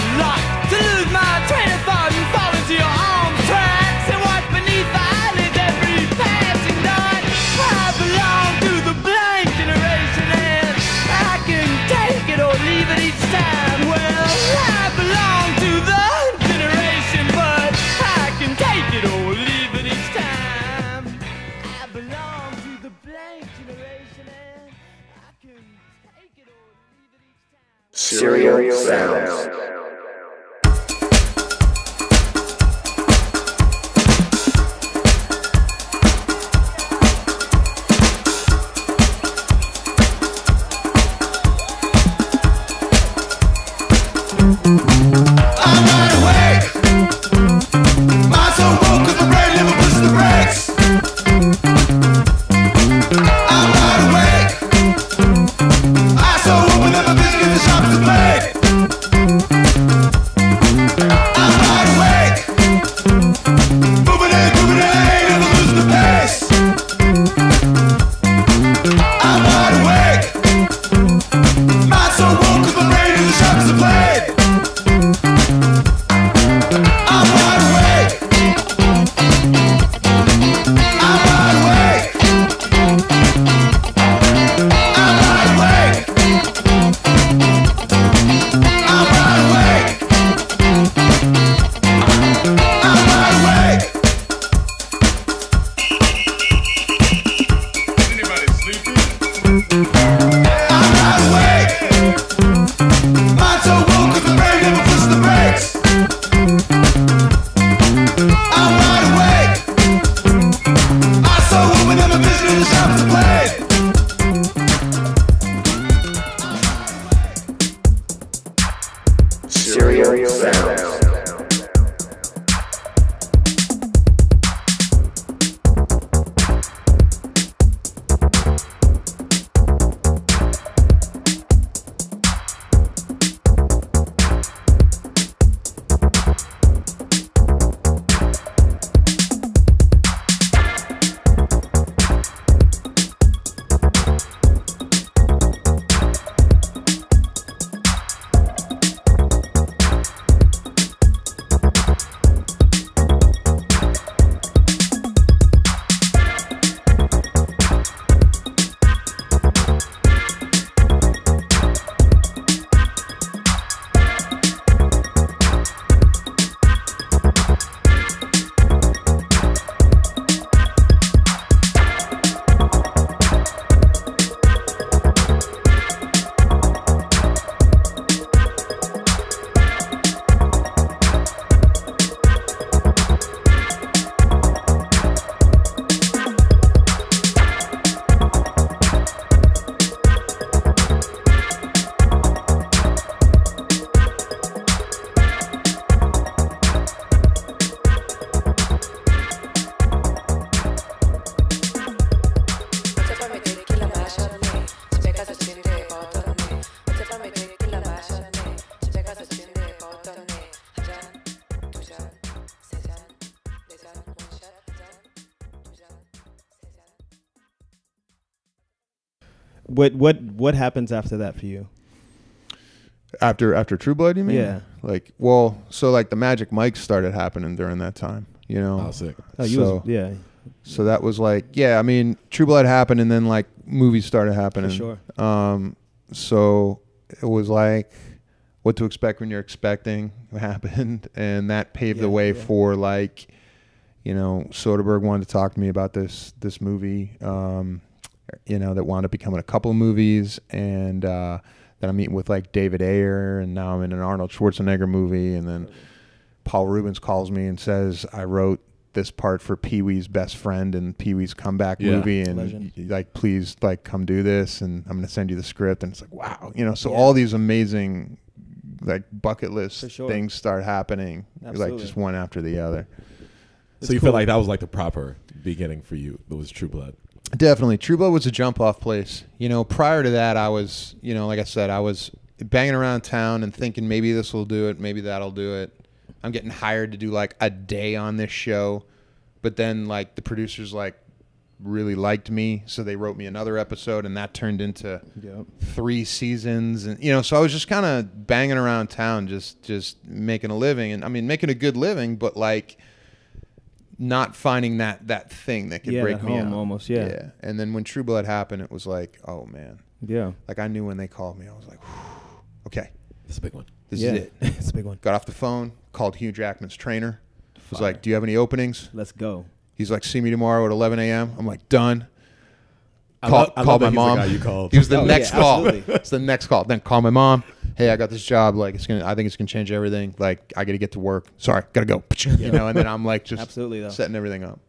the shop's a place. Serial Sound. What what what happens after that for you? After after True Blood, you mean? Yeah. Like, well, so like the Magic Mike started happening during that time, you know. Oh, sick. Oh, you so, was, yeah. So that was like, yeah. I mean, True Blood happened, and then like movies started happening. For sure. Um, so it was like what to expect when you're expecting happened, and that paved yeah, the way yeah. for like, you know, Soderbergh wanted to talk to me about this this movie. Um, you know, that wound up becoming a couple of movies, and uh, then I'm meeting with like David Ayer, and now I'm in an Arnold Schwarzenegger movie, and then Paul Rubens calls me and says, I wrote this part for Pee-wee's Best Friend and Pee-wee's Comeback yeah, movie, and legend. like, please like come do this, and I'm going to send you the script, and it's like, wow, you know, so yeah. all these amazing like bucket list sure. things start happening, Absolutely. like just one after the other. It's so you cool. felt like that was like the proper beginning for you, it was True Blood. Definitely. True Blood was a jump-off place. You know, prior to that, I was, you know, like I said, I was banging around town and thinking maybe this will do it, maybe that'll do it. I'm getting hired to do, like, a day on this show. But then, like, the producers, like, really liked me, so they wrote me another episode, and that turned into yep. three seasons. And, you know, so I was just kind of banging around town, just, just making a living. And, I mean, making a good living, but, like... not finding that that thing that could yeah, break me out. Almost, yeah. yeah. And then when True Blood happened, it was like, oh man, yeah. Like I knew when they called me, I was like, whew, okay, this is a big one. This yeah. is it. It's a big one. Got off the phone, called Hugh Jackman's trainer. Fire. Was like, do you have any openings? Let's go. He's like, see me tomorrow at eleven A M I'm like, done. I call, love, call my mom. He's the guy you called. He was the oh, next yeah, call. It's the next call. Then call my mom. Hey, I got this job. Like, it's gonna. I think it's gonna change everything. Like, I gotta get to work. Sorry, gotta go. Yeah. You know, and then I'm like just Absolutely, though. setting everything up.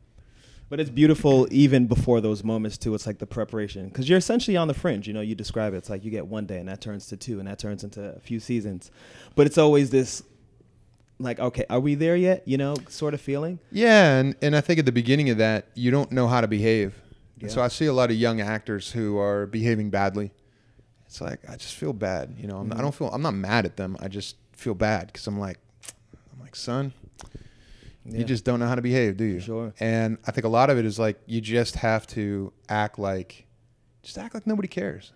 But it's beautiful even before those moments too. It's like the preparation because you're essentially on the fringe. You know, you describe it. It's like you get one day and that turns to two and that turns into a few seasons. But it's always this, like, okay, are we there yet? You know, sort of feeling. Yeah, and and I think at the beginning of that, you don't know how to behave. Yeah. So I see a lot of young actors who are behaving badly. It's like, I just feel bad, you know. I'm not, I don't feel I'm not mad at them. I just feel bad because I'm like, I'm like, son, yeah. you just don't know how to behave, do you? Sure. And I think a lot of it is like you just have to act like, just act like nobody cares.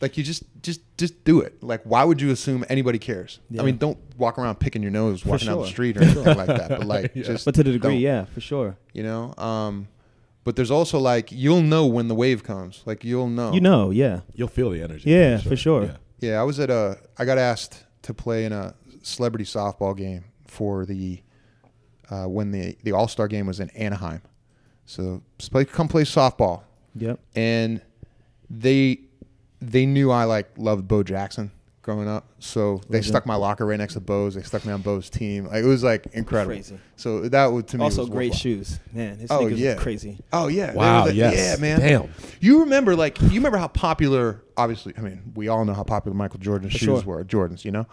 Like you just, just, just do it. Like, why would you assume anybody cares? Yeah. I mean, don't walk around picking your nose walking sure. down the street or anything like that. But like, yeah. just but to the degree, yeah, for sure. You know. Um, But there's also like, you'll know when the wave comes. Like you'll know. You know, yeah. You'll feel the energy. Yeah, for sure. Yeah. yeah, I was at a, I got asked to play in a celebrity softball game for the, uh, when the, the All-Star game was in Anaheim. So play, come play softball. Yep. And they, they knew I like loved Bo Jackson growing up. So they mm-hmm. stuck my locker right next to Bo's. They stuck me on Bo's team. Like, it was like incredible. Crazy. So that would to me also was great worthwhile. Shoes, man. His oh yeah, crazy. Oh yeah. Wow. The, yes. Yeah, man. Damn. You remember like you remember how popular? Obviously, I mean, we all know how popular Michael Jordan's For shoes sure. were. Jordans, you know,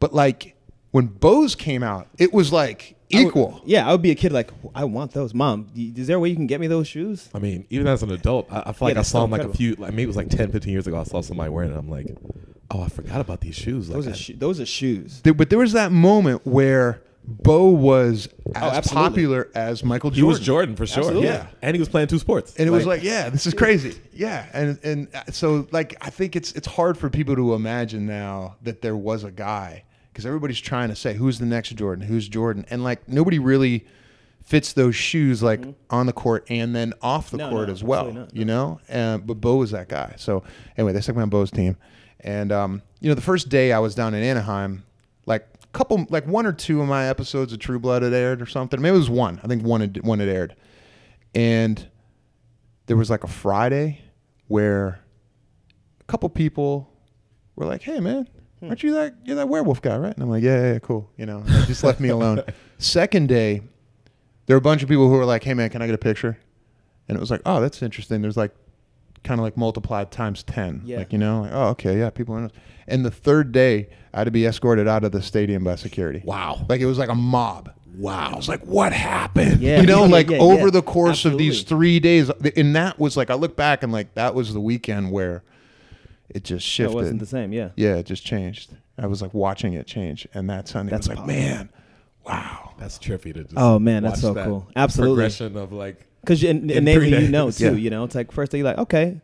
but like when Bo's came out, it was like equal. I would, yeah, I would be a kid like I want those. Mom, is there a way you can get me those shoes? I mean, even as an adult, I, I feel like yeah, I saw them incredible. Like a few. Like, maybe it was like ten, fifteen years ago. I saw somebody wearing it. I'm like. Oh, I forgot about these shoes. Like those, are sho those are shoes. There, but there was that moment where Bo was as oh, popular as Michael Jordan. He was Jordan for sure. Absolutely. Yeah, and he was playing two sports. And it like, was like, yeah, this is crazy. Yeah, and and so like I think it's it's hard for people to imagine now that there was a guy because everybody's trying to say who's the next Jordan, who's Jordan, and like nobody really fits those shoes like mm-hmm. on the court and then off the no, court no, as well. Not, you no. know, uh, but Bo was that guy. So anyway, they stuck me on Bo's team. And, um, you know, the first day I was down in Anaheim, like a couple, like one or two of my episodes of True Blood had aired or something. Maybe it was one. I think one had, one had aired. And there was like a Friday where a couple people were like, hey, man, aren't you that, you're that werewolf guy, right? And I'm like, yeah, yeah, yeah cool. You know, they just left me alone. Second day, there were a bunch of people who were like, hey, man, can I get a picture? And it was like, oh, that's interesting. There's like. Kind of like multiplied times ten, yeah. like you know, like oh okay, yeah, people. Are and the third day, I had to be escorted out of the stadium by security. Wow, like it was like a mob. Wow, I was like, what happened? Yeah, you know, yeah, like yeah, over yeah. the course Absolutely. Of these three days, and that was like I look back and like that was the weekend where it just shifted. No, it wasn't the same, yeah. Yeah, it just changed. I was like watching it change, and that Sunday that's was like, man, wow, that's trippy to. Just oh man, that's so that cool. Absolutely, progression of like. Because innately you know too, yeah. you know, it's like first day you're like okay,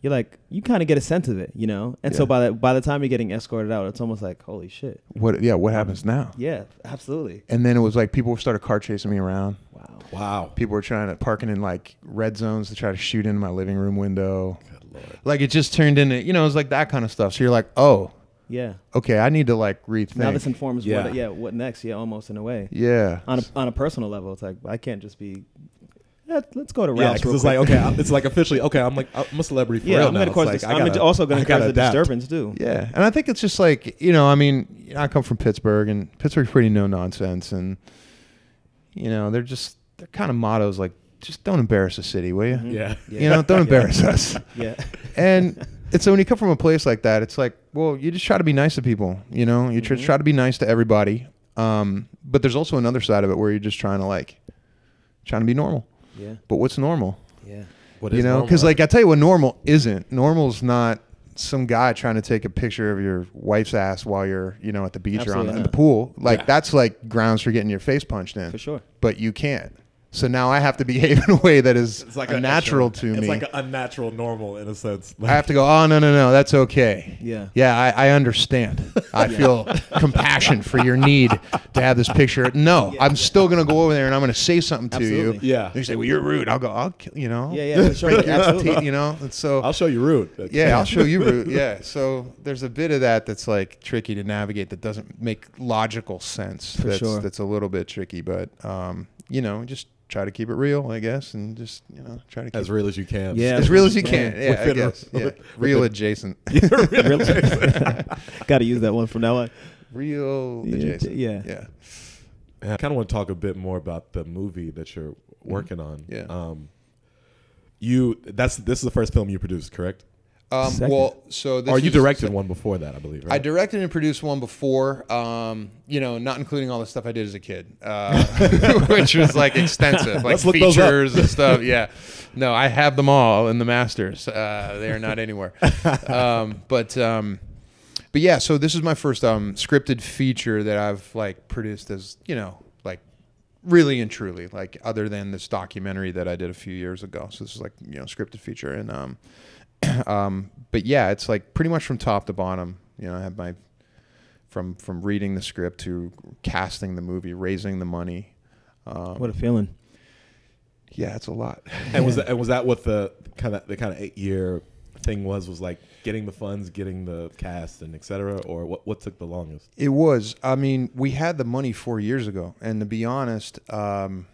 you're like you kind of get a sense of it, you know, and yeah. so by the by the time you're getting escorted out, it's almost like holy shit. What? Yeah, what happens now? Yeah, absolutely. And then it was like people started car chasing me around. Wow. Wow. People were trying to parking in like red zones to try to shoot into my living room window. Good Lord. Like it just turned into you know it was like that kind of stuff. So you're like oh. Yeah. Okay, I need to like rethink. Now this informs yeah. what yeah what next yeah almost in a way yeah on a, on a personal level it's like I can't just be. Let's go to Ralph's. Yeah, because it's quick. Like okay, it's like officially okay. I'm like I'm a celebrity for yeah, real I'm now. Gonna cause like, I gotta, I'm also going to cause a disturbance too. Yeah, and I think it's just like you know, I mean, I come from Pittsburgh, and Pittsburgh's pretty no nonsense, and you know, they're just they're kind of mottos like just don't embarrass the city, will you? Mm-hmm. Yeah, you know, don't embarrass yeah. us. Yeah, and. And so when you come from a place like that, it's like, well, you just try to be nice to people, you know. You mm-hmm. try to be nice to everybody, um, but there's also another side of it where you're just trying to like, trying to be normal. Yeah. But what's normal? Yeah. What is you know, because like I tell you what, normal isn't. Normal's not some guy trying to take a picture of your wife's ass while you're, you know, at the beach Absolutely or on the, in the pool. Like yeah. that's like grounds for getting your face punched in. For sure. But you can't. So now I have to behave in a way that is it's like unnatural a, to it's me. It's like an unnatural normal in a sense. Like, I have to go, oh, no, no, no, that's okay. Yeah. Yeah, I, I understand. I yeah. feel compassion for your need to have this picture. No, yeah, I'm yeah. still going to go over there and I'm going to say something to Absolutely. You. Yeah. You say, well, you're rude. I'll go, I'll kill, you know. Yeah, yeah, for sure. Absolutely. You know, and so. I'll show you rude. That's yeah, true. I'll show you rude. Yeah. So there's a bit of that that's like tricky to navigate that doesn't make logical sense. For that's, sure. That's a little bit tricky, but, um, you know, just. Try to keep it real, I guess, and just you know try to keep as real as you can. Yeah, as real as you can. Yeah, yeah I guess. Yeah. Real adjacent. Real adjacent. Got to use that one from now on. Real adjacent. Yeah, yeah. I kind of want to talk a bit more about the movie that you're working on. Yeah. Um, you that's this is the first film you produced, correct? Um, well, so this or you directed second. One before that, I believe. Right? I directed and produced one before, um, you know, not including all the stuff I did as a kid, uh, which was like extensive, like features and stuff. Yeah, no, I have them all in the masters. Uh, they are not anywhere. Um, but um, but yeah, so this is my first um, scripted feature that I've like produced as you know, like really and truly, like other than this documentary that I did a few years ago. So this is like you know, scripted feature and. Um, Um, but yeah, it's like pretty much from top to bottom, you know, I have my, from, from reading the script to casting the movie, raising the money. Um, what a feeling. Yeah, it's a lot. And yeah. was that, and was that what the kind of, the kind of eight year thing was, was like getting the funds, getting the cast and et cetera, or what, what took the longest? It was, I mean, we had the money four years ago and to be honest, um,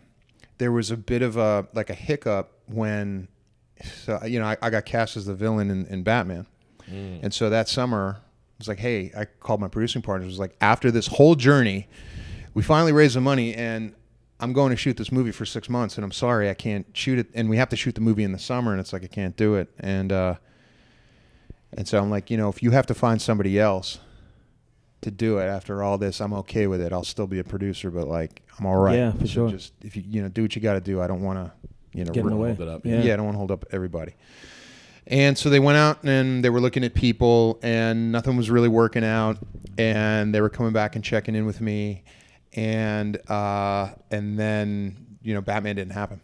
there was a bit of a, like a hiccup when, So, you know, I, I got cast as the villain in, in Batman. Mm. And so that summer, was like, hey, I called my producing partners. It was like, after this whole journey, we finally raised the money, and I'm going to shoot this movie for six months, and I'm sorry I can't shoot it. And we have to shoot the movie in the summer, and it's like, I can't do it. And uh, and so I'm like, you know, if you have to find somebody else to do it after all this, I'm okay with it. I'll still be a producer, but like, I'm all right. Yeah, for so sure. Just if you you know do what you got to do. I don't want to you know hold it up. Yeah, yeah I don't want to hold up everybody. And so they went out and they were looking at people, and nothing was really working out. And they were coming back and checking in with me. And uh, and then, you know, Batman didn't happen.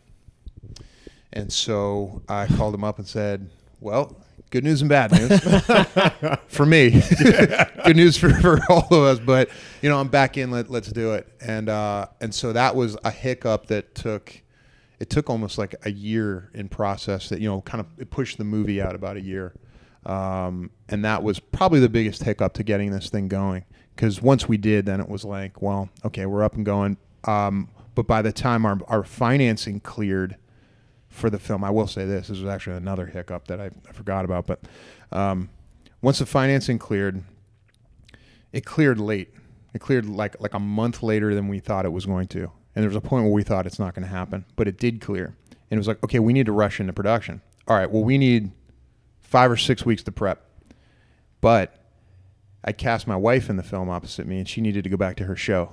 And so I called him up and said, well, good news and bad news for me. Good news for, for all of us. But, you know, I'm back in. Let, let's do it. And uh, and so that was a hiccup that took it took almost like a year in process that, you know, kind of it pushed the movie out about a year. Um, and that was probably the biggest hiccup to getting this thing going. Because once we did, then it was like, well, okay, we're up and going. Um, but by the time our, our financing cleared for the film, I will say this, this was actually another hiccup that I, I forgot about. But um, once the financing cleared, it cleared late. It cleared like, like a month later than we thought it was going to. And there was a point where we thought it's not going to happen, but it did clear. And it was like, okay, we need to rush into production. All right, well, we need five or six weeks to prep. But I cast my wife in the film opposite me, and she needed to go back to her show.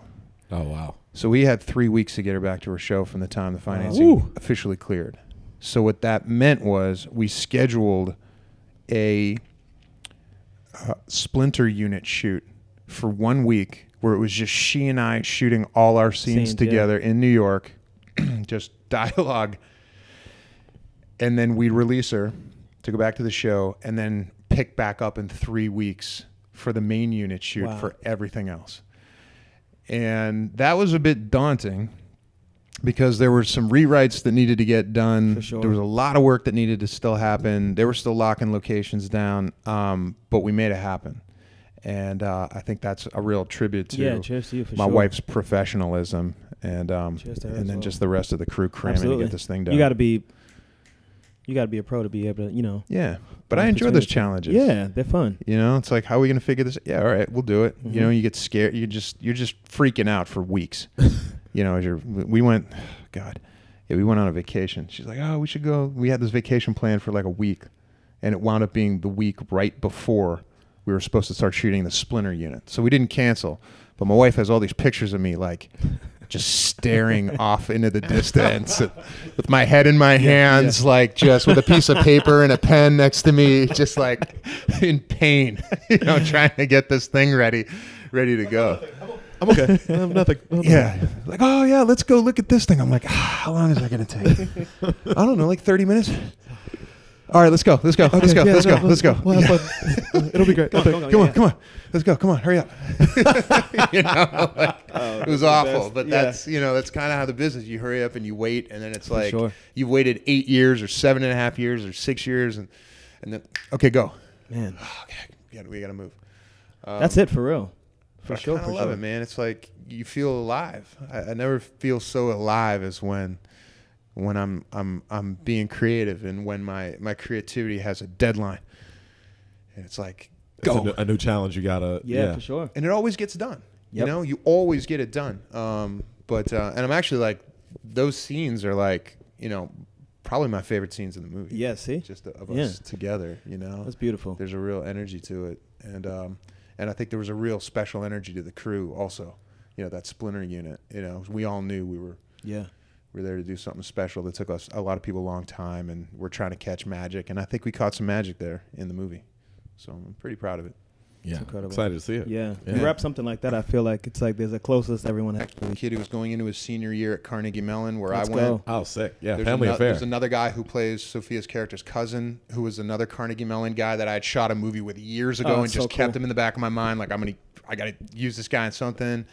Oh, wow. So we had three weeks to get her back to her show from the time the financing uh, officially cleared. So what that meant was we scheduled a uh, splinter unit shoot for one week where it was just she and I shooting all our scenes Same, together yeah. in New York, just dialogue. And then we'd release her to go back to the show and then pick back up in three weeks for the main unit shoot wow. for everything else. And that was a bit daunting because there were some rewrites that needed to get done. For sure. There was a lot of work that needed to still happen. They were still locking locations down, um, but we made it happen. And uh, I think that's a real tribute to, yeah, cheers to you, for my sure. wife's professionalism and um, and then well. just the rest of the crew cramming Absolutely. to get this thing done. You got to be You got to be a pro to be able to, you know. Yeah, but I enjoy those challenges. Yeah, they're fun. You know, it's like, how are we going to figure this? Yeah, all right, we'll do it. Mm-hmm. You know, you get scared. You just you're just freaking out for weeks. You know, as you're, we went, God, yeah, we went on a vacation. She's like, oh, we should go. We had this vacation planned for like a week, and it wound up being the week right before we were supposed to start shooting the splinter unit. So we didn't cancel. But my wife has all these pictures of me, like, just staring off into the distance with my head in my hands, yeah, yeah. like just with a piece of paper and a pen next to me, just like in pain, you know, trying to get this thing ready, ready to go. I'm okay. I have nothing. I have yeah. Nothing. Like, oh yeah, let's go look at this thing. I'm like, ah, how long is that going to take? I don't know, like thirty minutes. All right, let's go. Let's go. Okay, let's go. Yeah, let's, no, go. No, let's go. We'll have fun. It'll be great. Come, come, on, come on, yeah. come on. Let's go. Come on. Hurry up. You know, like, oh, it was awful, but yeah. that's you know that's kind of how the business. You hurry up and you wait, and then it's like sure. you've waited eight years or seven and a half years or six years, and and then okay, go. Man, oh, okay, we gotta, we gotta move. Um, that's it for real. For sure, I for love sure. it, man. It's like you feel alive. I, I never feel so alive as when. When I'm I'm I'm being creative, and when my my creativity has a deadline, and it's like go it's a, new, a new challenge you gotta yeah, yeah for sure, and it always gets done. Yep. You know, you always get it done. Um, but uh, and I'm actually like those scenes are like you know probably my favorite scenes in the movie. Yeah, see, just of yeah. us together. You know, that's beautiful. There's a real energy to it, and um, and I think there was a real special energy to the crew also. You know, that splinter unit. You know, we all knew we were yeah. We're there to do something special that took us a lot of people a long time, and we're trying to catch magic. And I think we caught some magic there in the movie, so I'm pretty proud of it. Yeah, it's incredible. Excited to see it. Yeah, yeah. You wrap something like that, I feel like it's like there's a closest everyone has. The kid who was going into his senior year at Carnegie Mellon, where Let's I went. Go. Oh, sick! Yeah, there's family affair. There's another guy who plays Sophia's character's cousin, who was another Carnegie Mellon guy that I had shot a movie with years ago, oh, and just so cool. kept him in the back of my mind. Like I'm gonna, I gotta use this guy in something.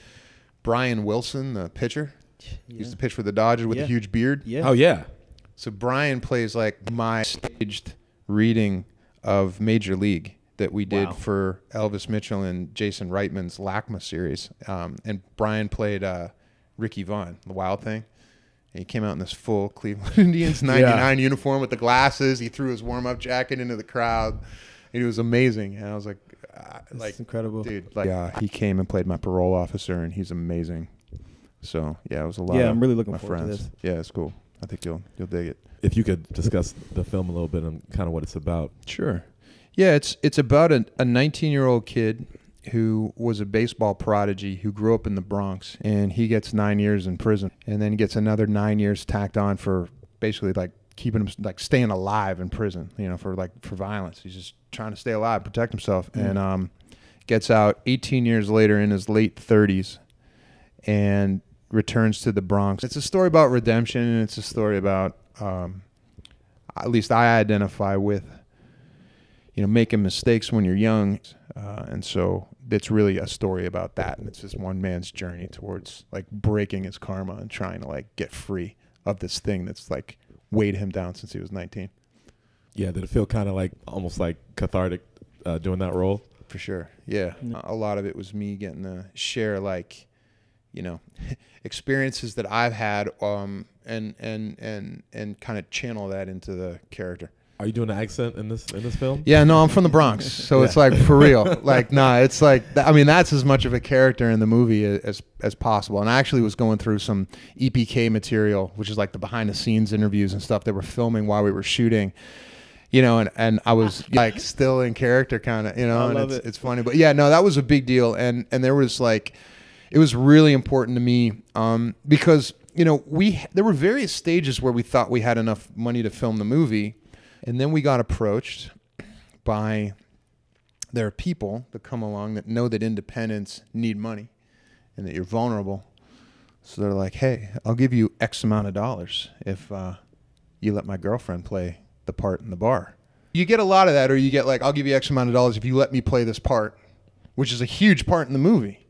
Brian Wilson, the pitcher. Yeah. Used to pitch for the Dodgers with yeah. a huge beard. Yeah. Oh, yeah. So Brian plays like my staged reading of Major League that we did wow. for Elvis Mitchell and Jason Reitman's LACMA series. Um, and Brian played uh, Ricky Vaughn, the Wild Thing. And he came out in this full Cleveland Indians ninety-nine yeah. uniform with the glasses. He threw his warm-up jacket into the crowd. And it was amazing. And I was like, I, like, it's incredible, dude. Like, yeah, he came and played my parole officer, and he's amazing. So yeah, it was a lot. Yeah, I'm really looking forward to this. Yeah, it's cool. I think you'll you'll dig it. If you could discuss the film a little bit and kind of what it's about. Sure. Yeah, it's it's about a nineteen-year-old kid who was a baseball prodigy who grew up in the Bronx, and he gets nine years in prison, and then gets another nine years tacked on for basically like keeping him like staying alive in prison, you know, for like for violence. He's just trying to stay alive, protect himself, mm. and um, gets out eighteen years later in his late thirties, and returns to the Bronx. It's a story about redemption, and it's a story about, um, at least I identify with, you know, making mistakes when you're young, uh, and so it's really a story about that. And it's this one man's journey towards like breaking his karma and trying to like get free of this thing that's like weighed him down since he was nineteen. Yeah, did it feel kind of like almost like cathartic uh, doing that role? For sure. Yeah, no. A lot of it was me getting to share like, you know, experiences that I've had, um, and and and and kind of channel that into the character. Are you doing an accent in this in this film? Yeah, no, I'm from the Bronx, so yeah. It's like for real. Like, nah, it's like I mean, that's as much of a character in the movie as as possible. And I actually was going through some E P K material, which is like the behind the scenes interviews and stuff that we're filming while we were shooting. You know, and, and I was like still in character, kind of. You know, I and love it's, it. It's funny, but yeah, no, that was a big deal, and and there was like. It was really important to me um, because, you know, we there were various stages where we thought we had enough money to film the movie. And then we got approached by there are people that come along that know that independents need money and that you're vulnerable. So they're like, hey, I'll give you X amount of dollars if uh, you let my girlfriend play the part in the bar. You get a lot of that, or you get like, I'll give you X amount of dollars if you let me play this part, which is a huge part in the movie.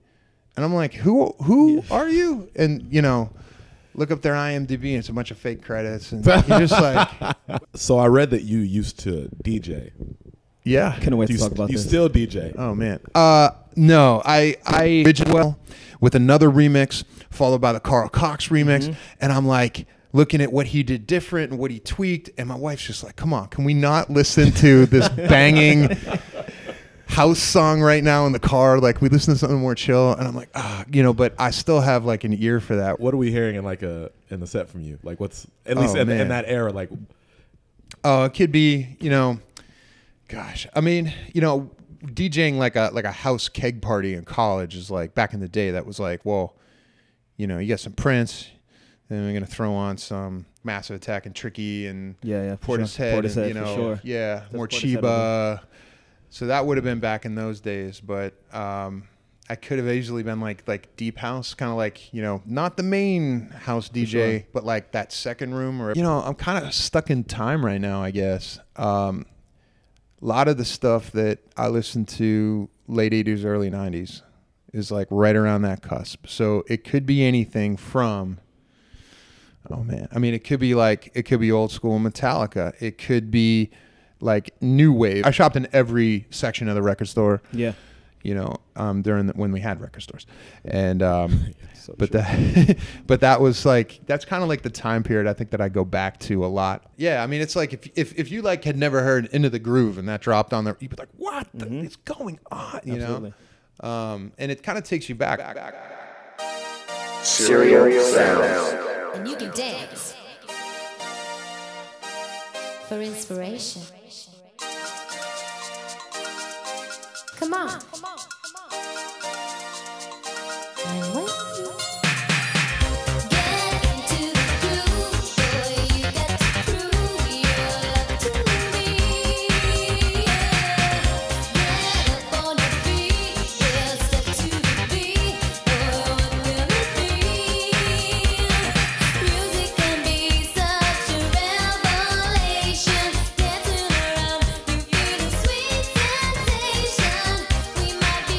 And I'm like, who who are you? And, you know, look up their I M D B, and it's a bunch of fake credits. And you're just like. So I read that you used to D J. Yeah. Can't wait to talk about this. You still D J. Oh, man. Uh, no, I, I did well with another remix, followed by the Carl Cox remix. Mm-hmm. And I'm like, looking at what he did different and what he tweaked. And my wife's just like, come on, can we not listen to this banging house song right now in the car? Like, we listen to something more chill. And I'm like, ah, you know, but I still have like an ear for that. What are we hearing in like a in the set from you? Like, what's at least oh, in, in that era? Like, oh, uh, it could be, you know, gosh, I mean, you know, DJing like a like a house keg party in college is like back in the day. That was like, well, you know, you got some Prince, then we're gonna throw on some Massive Attack and Tricky and yeah, yeah, Portishead, sure. Portishead and, you know, for sure. yeah, That's more Chiba. So that would have been back in those days, but um, I could have easily been like like deep house, kind of like, you know, not the main house D J, sure. but like that second room. Or, you know, I'm kind of stuck in time right now, I guess. Um, a lot of the stuff that I listened to late eighties, early nineties is like right around that cusp. So it could be anything from, oh man, I mean, it could be like, it could be old school Metallica. It could be like new wave. I shopped in every section of the record store. Yeah, you know, um, during the, when we had record stores, and um, so but sure. that, but that was like that's kind of like the time period I think that I go back to a lot. Yeah, I mean, it's like if if if you like had never heard Into the Groove and that dropped on there, you'd be like, what the, mm-hmm. is going on? You Absolutely. know, um, and it kind of takes you back. back, back, back. Serial sounds, and you can dance for inspiration. Come on. Come on, come on, come on. Get into the groove, boy, you got to prove your love to me. Get up on your feet, yeah, step to the beat, oh, what will it be? Music can be such a revelation, dancing around, you feel a sweet sensation. We might be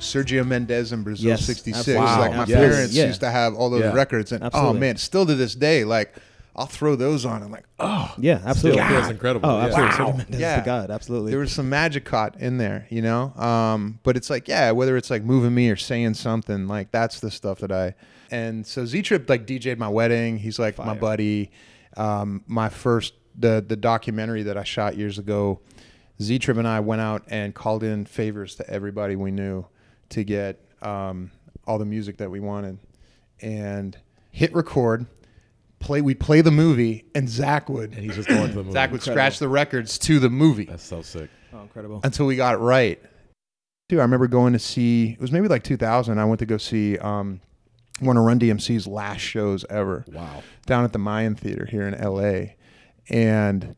Sergio Mendes in Brazil yes, sixty-six. Wow. Like my yes. parents yeah. used to have all those yeah. records, and absolutely. Oh man, still to this day, like I'll throw those on. I'm like, oh yeah, absolutely, God. Feels incredible. Oh, yeah. Absolutely, wow. Sergio Mendes yeah. to God, absolutely. There was some Magicot in there, you know. Um, but it's like, yeah, whether it's like moving me or saying something, like that's the stuff that I And so Z-Trip like D J'd my wedding. He's like Fire. my buddy. Um, my first, the the documentary that I shot years ago, Z-Trip and I went out and called in favors to everybody we knew to get um, all the music that we wanted, and hit record. Play, we play the movie, and Zach would. And he's just going to the movie. Zach would incredible. scratch the records to the movie. That's so sick. Oh, incredible. Until we got it right. Dude, I remember going to see, it was maybe like two thousand. I went to go see um, one of Run D M C's last shows ever. Wow. Down at the Mayan Theater here in L A. And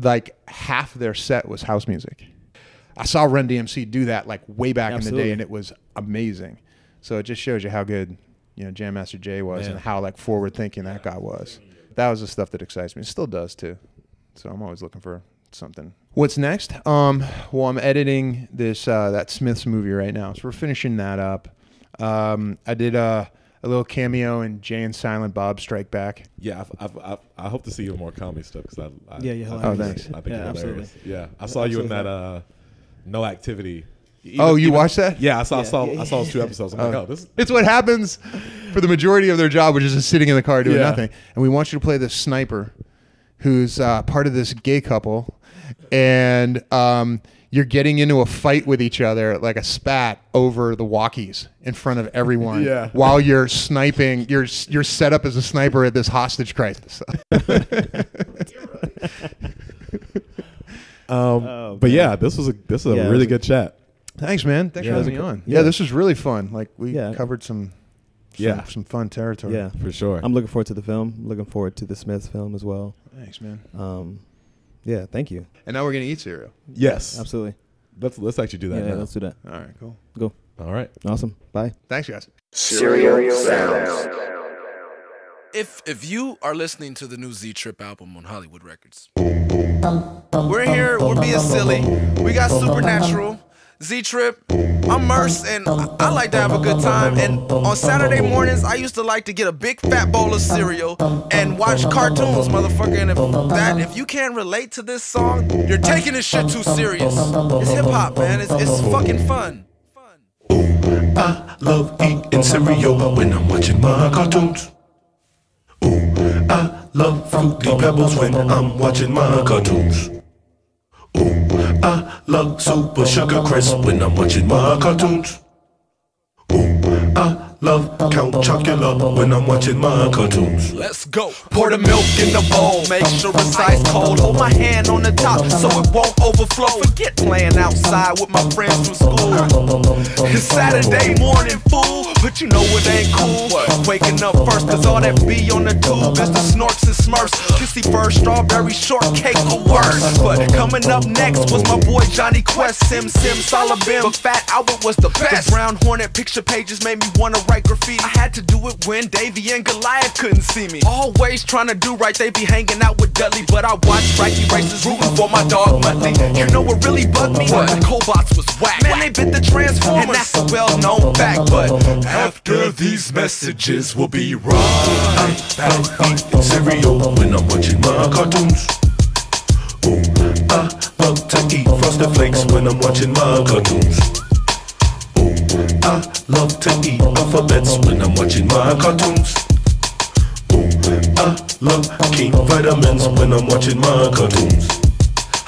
like half their set was house music. I saw Run D M C do that like way back Absolutely. in the day, and it was amazing. So it just shows you how good, you know, Jam Master Jay was, Man. and how like forward thinking that guy was. That was the stuff that excites me. It still does too. So I'm always looking for something. What's next? Um, well, I'm editing this uh, that Smiths movie right now, so we're finishing that up. Um, I did a, a little cameo in Jay and Silent Bob Strike Back. Yeah, I've, I've, I've, I hope to see you in more comedy stuff because I, I yeah, yeah, oh, thanks. I think yeah, you're hilarious. Yeah, I saw absolutely. you in that uh, No Activity. Even, oh, you even, watched that? Yeah, I saw. Yeah, I saw. Yeah, yeah. I saw two episodes. I'm uh, like, oh, this. It's what happens for the majority of their job, which is just sitting in the car doing yeah. nothing. And we want you to play this sniper, who's uh, part of this gay couple, and um, you're getting into a fight with each other, like a spat over the walkies in front of everyone. yeah. While you're sniping, you're you're set up as a sniper at this hostage crisis. um, oh, but yeah, this was a this was yeah, a really was good a chat. Thanks, man. Thanks yeah, for having me on. Yeah. yeah, this was really fun. Like we yeah. covered some, some, yeah, some fun territory. Yeah, for sure. I'm looking forward to the film. I'm looking forward to the Smiths film as well. Thanks, man. Um, yeah, thank you. And now we're gonna eat cereal. Yes, absolutely. Let's let's actually do that. Yeah, now. let's do that. All right, cool. Go. All right, awesome. Bye. Thanks, guys. Cereal sounds. If if you are listening to the new Z-Trip album on Hollywood Records, we're here. We're being silly. We got Supernatural. Z-Trip, I'm Merce, and I, I like to have a good time, and on Saturday mornings, I used to like to get a big fat bowl of cereal and watch cartoons, motherfucker, and if, that, if you can't relate to this song, you're taking this shit too serious. It's hip-hop, man. It's, it's fucking fun. fun. Ooh, I love eating cereal when I'm watching my cartoons. Ooh, I love Fruity Pebbles when I'm watching my cartoons. Ooh, I love Super Sugar Crisp when I'm watching my cartoons. Ooh, I love Count Chocula when I'm watching my cartoons. Let's go. Pour the milk in the bowl, make sure it's ice cold. Hold my hand on the top so it won't overflow. Forget playing outside with my friends from school. It's Saturday morning, fool, but you know it ain't cool. Waking up first, cause all that be on the tube is the snorts and smurfs. Kissy Bird, strawberry shortcake, or worse. But coming up next was my boy Johnny Quest, Sim Sim, Solabim. But Fat Albert was the best. The Brown Hornet picture pages made me wanna write graffiti. I had to do it when Davy and Goliath couldn't see me. Always trying to do right, they be hanging out with Dudley. But I watched Righty Races rooting for my dog Mudley. You know what really bugged me? What? Cobots was whack. Man, they bit the Transformers. And that's a well-known fact, but... After these messages, we'll be right back. I eat cereal when I'm watching my cartoons. Ooh, I love to eat Frosted Flakes when I'm watching my cartoons. Ooh, I love to eat alphabets when I'm watching my cartoons. Ooh, I love King Vitamins when I'm watching my cartoons.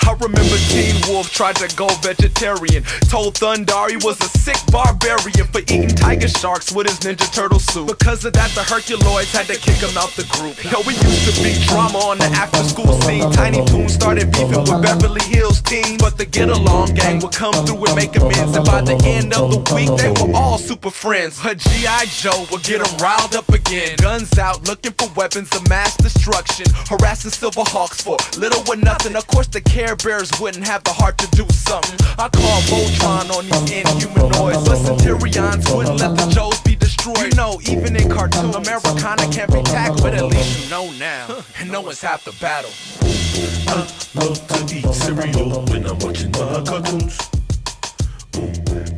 I remember Teen Wolf tried to go vegetarian. Told Thundar he was a sick barbarian for eating tiger sharks with his Ninja Turtle suit. Because of that, the Herculoids had to kick him out the group. Yo, we used to be drama on the after school scene. Tiny Toons started beefing with Beverly Hills Teen. But the Get Along Gang would come through and make amends. And by the end of the week, they were all super friends. But G I. Joe would get them riled up again. Guns out, looking for weapons of mass destruction. Harassing Silverhawks for little or nothing. Of course, the Care Bears wouldn't have the heart to do something. I call Voltron on these inhumanoids, but Centurions wouldn't let the Joes be destroyed. You know, even in cartoons, Americana can't be tacked, but at least you know now, and no one's half the battle. I love to eat cereal when I'm watching my cartoons.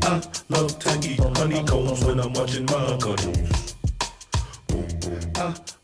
I love to eat honeycombs when I'm watching my cartoons. I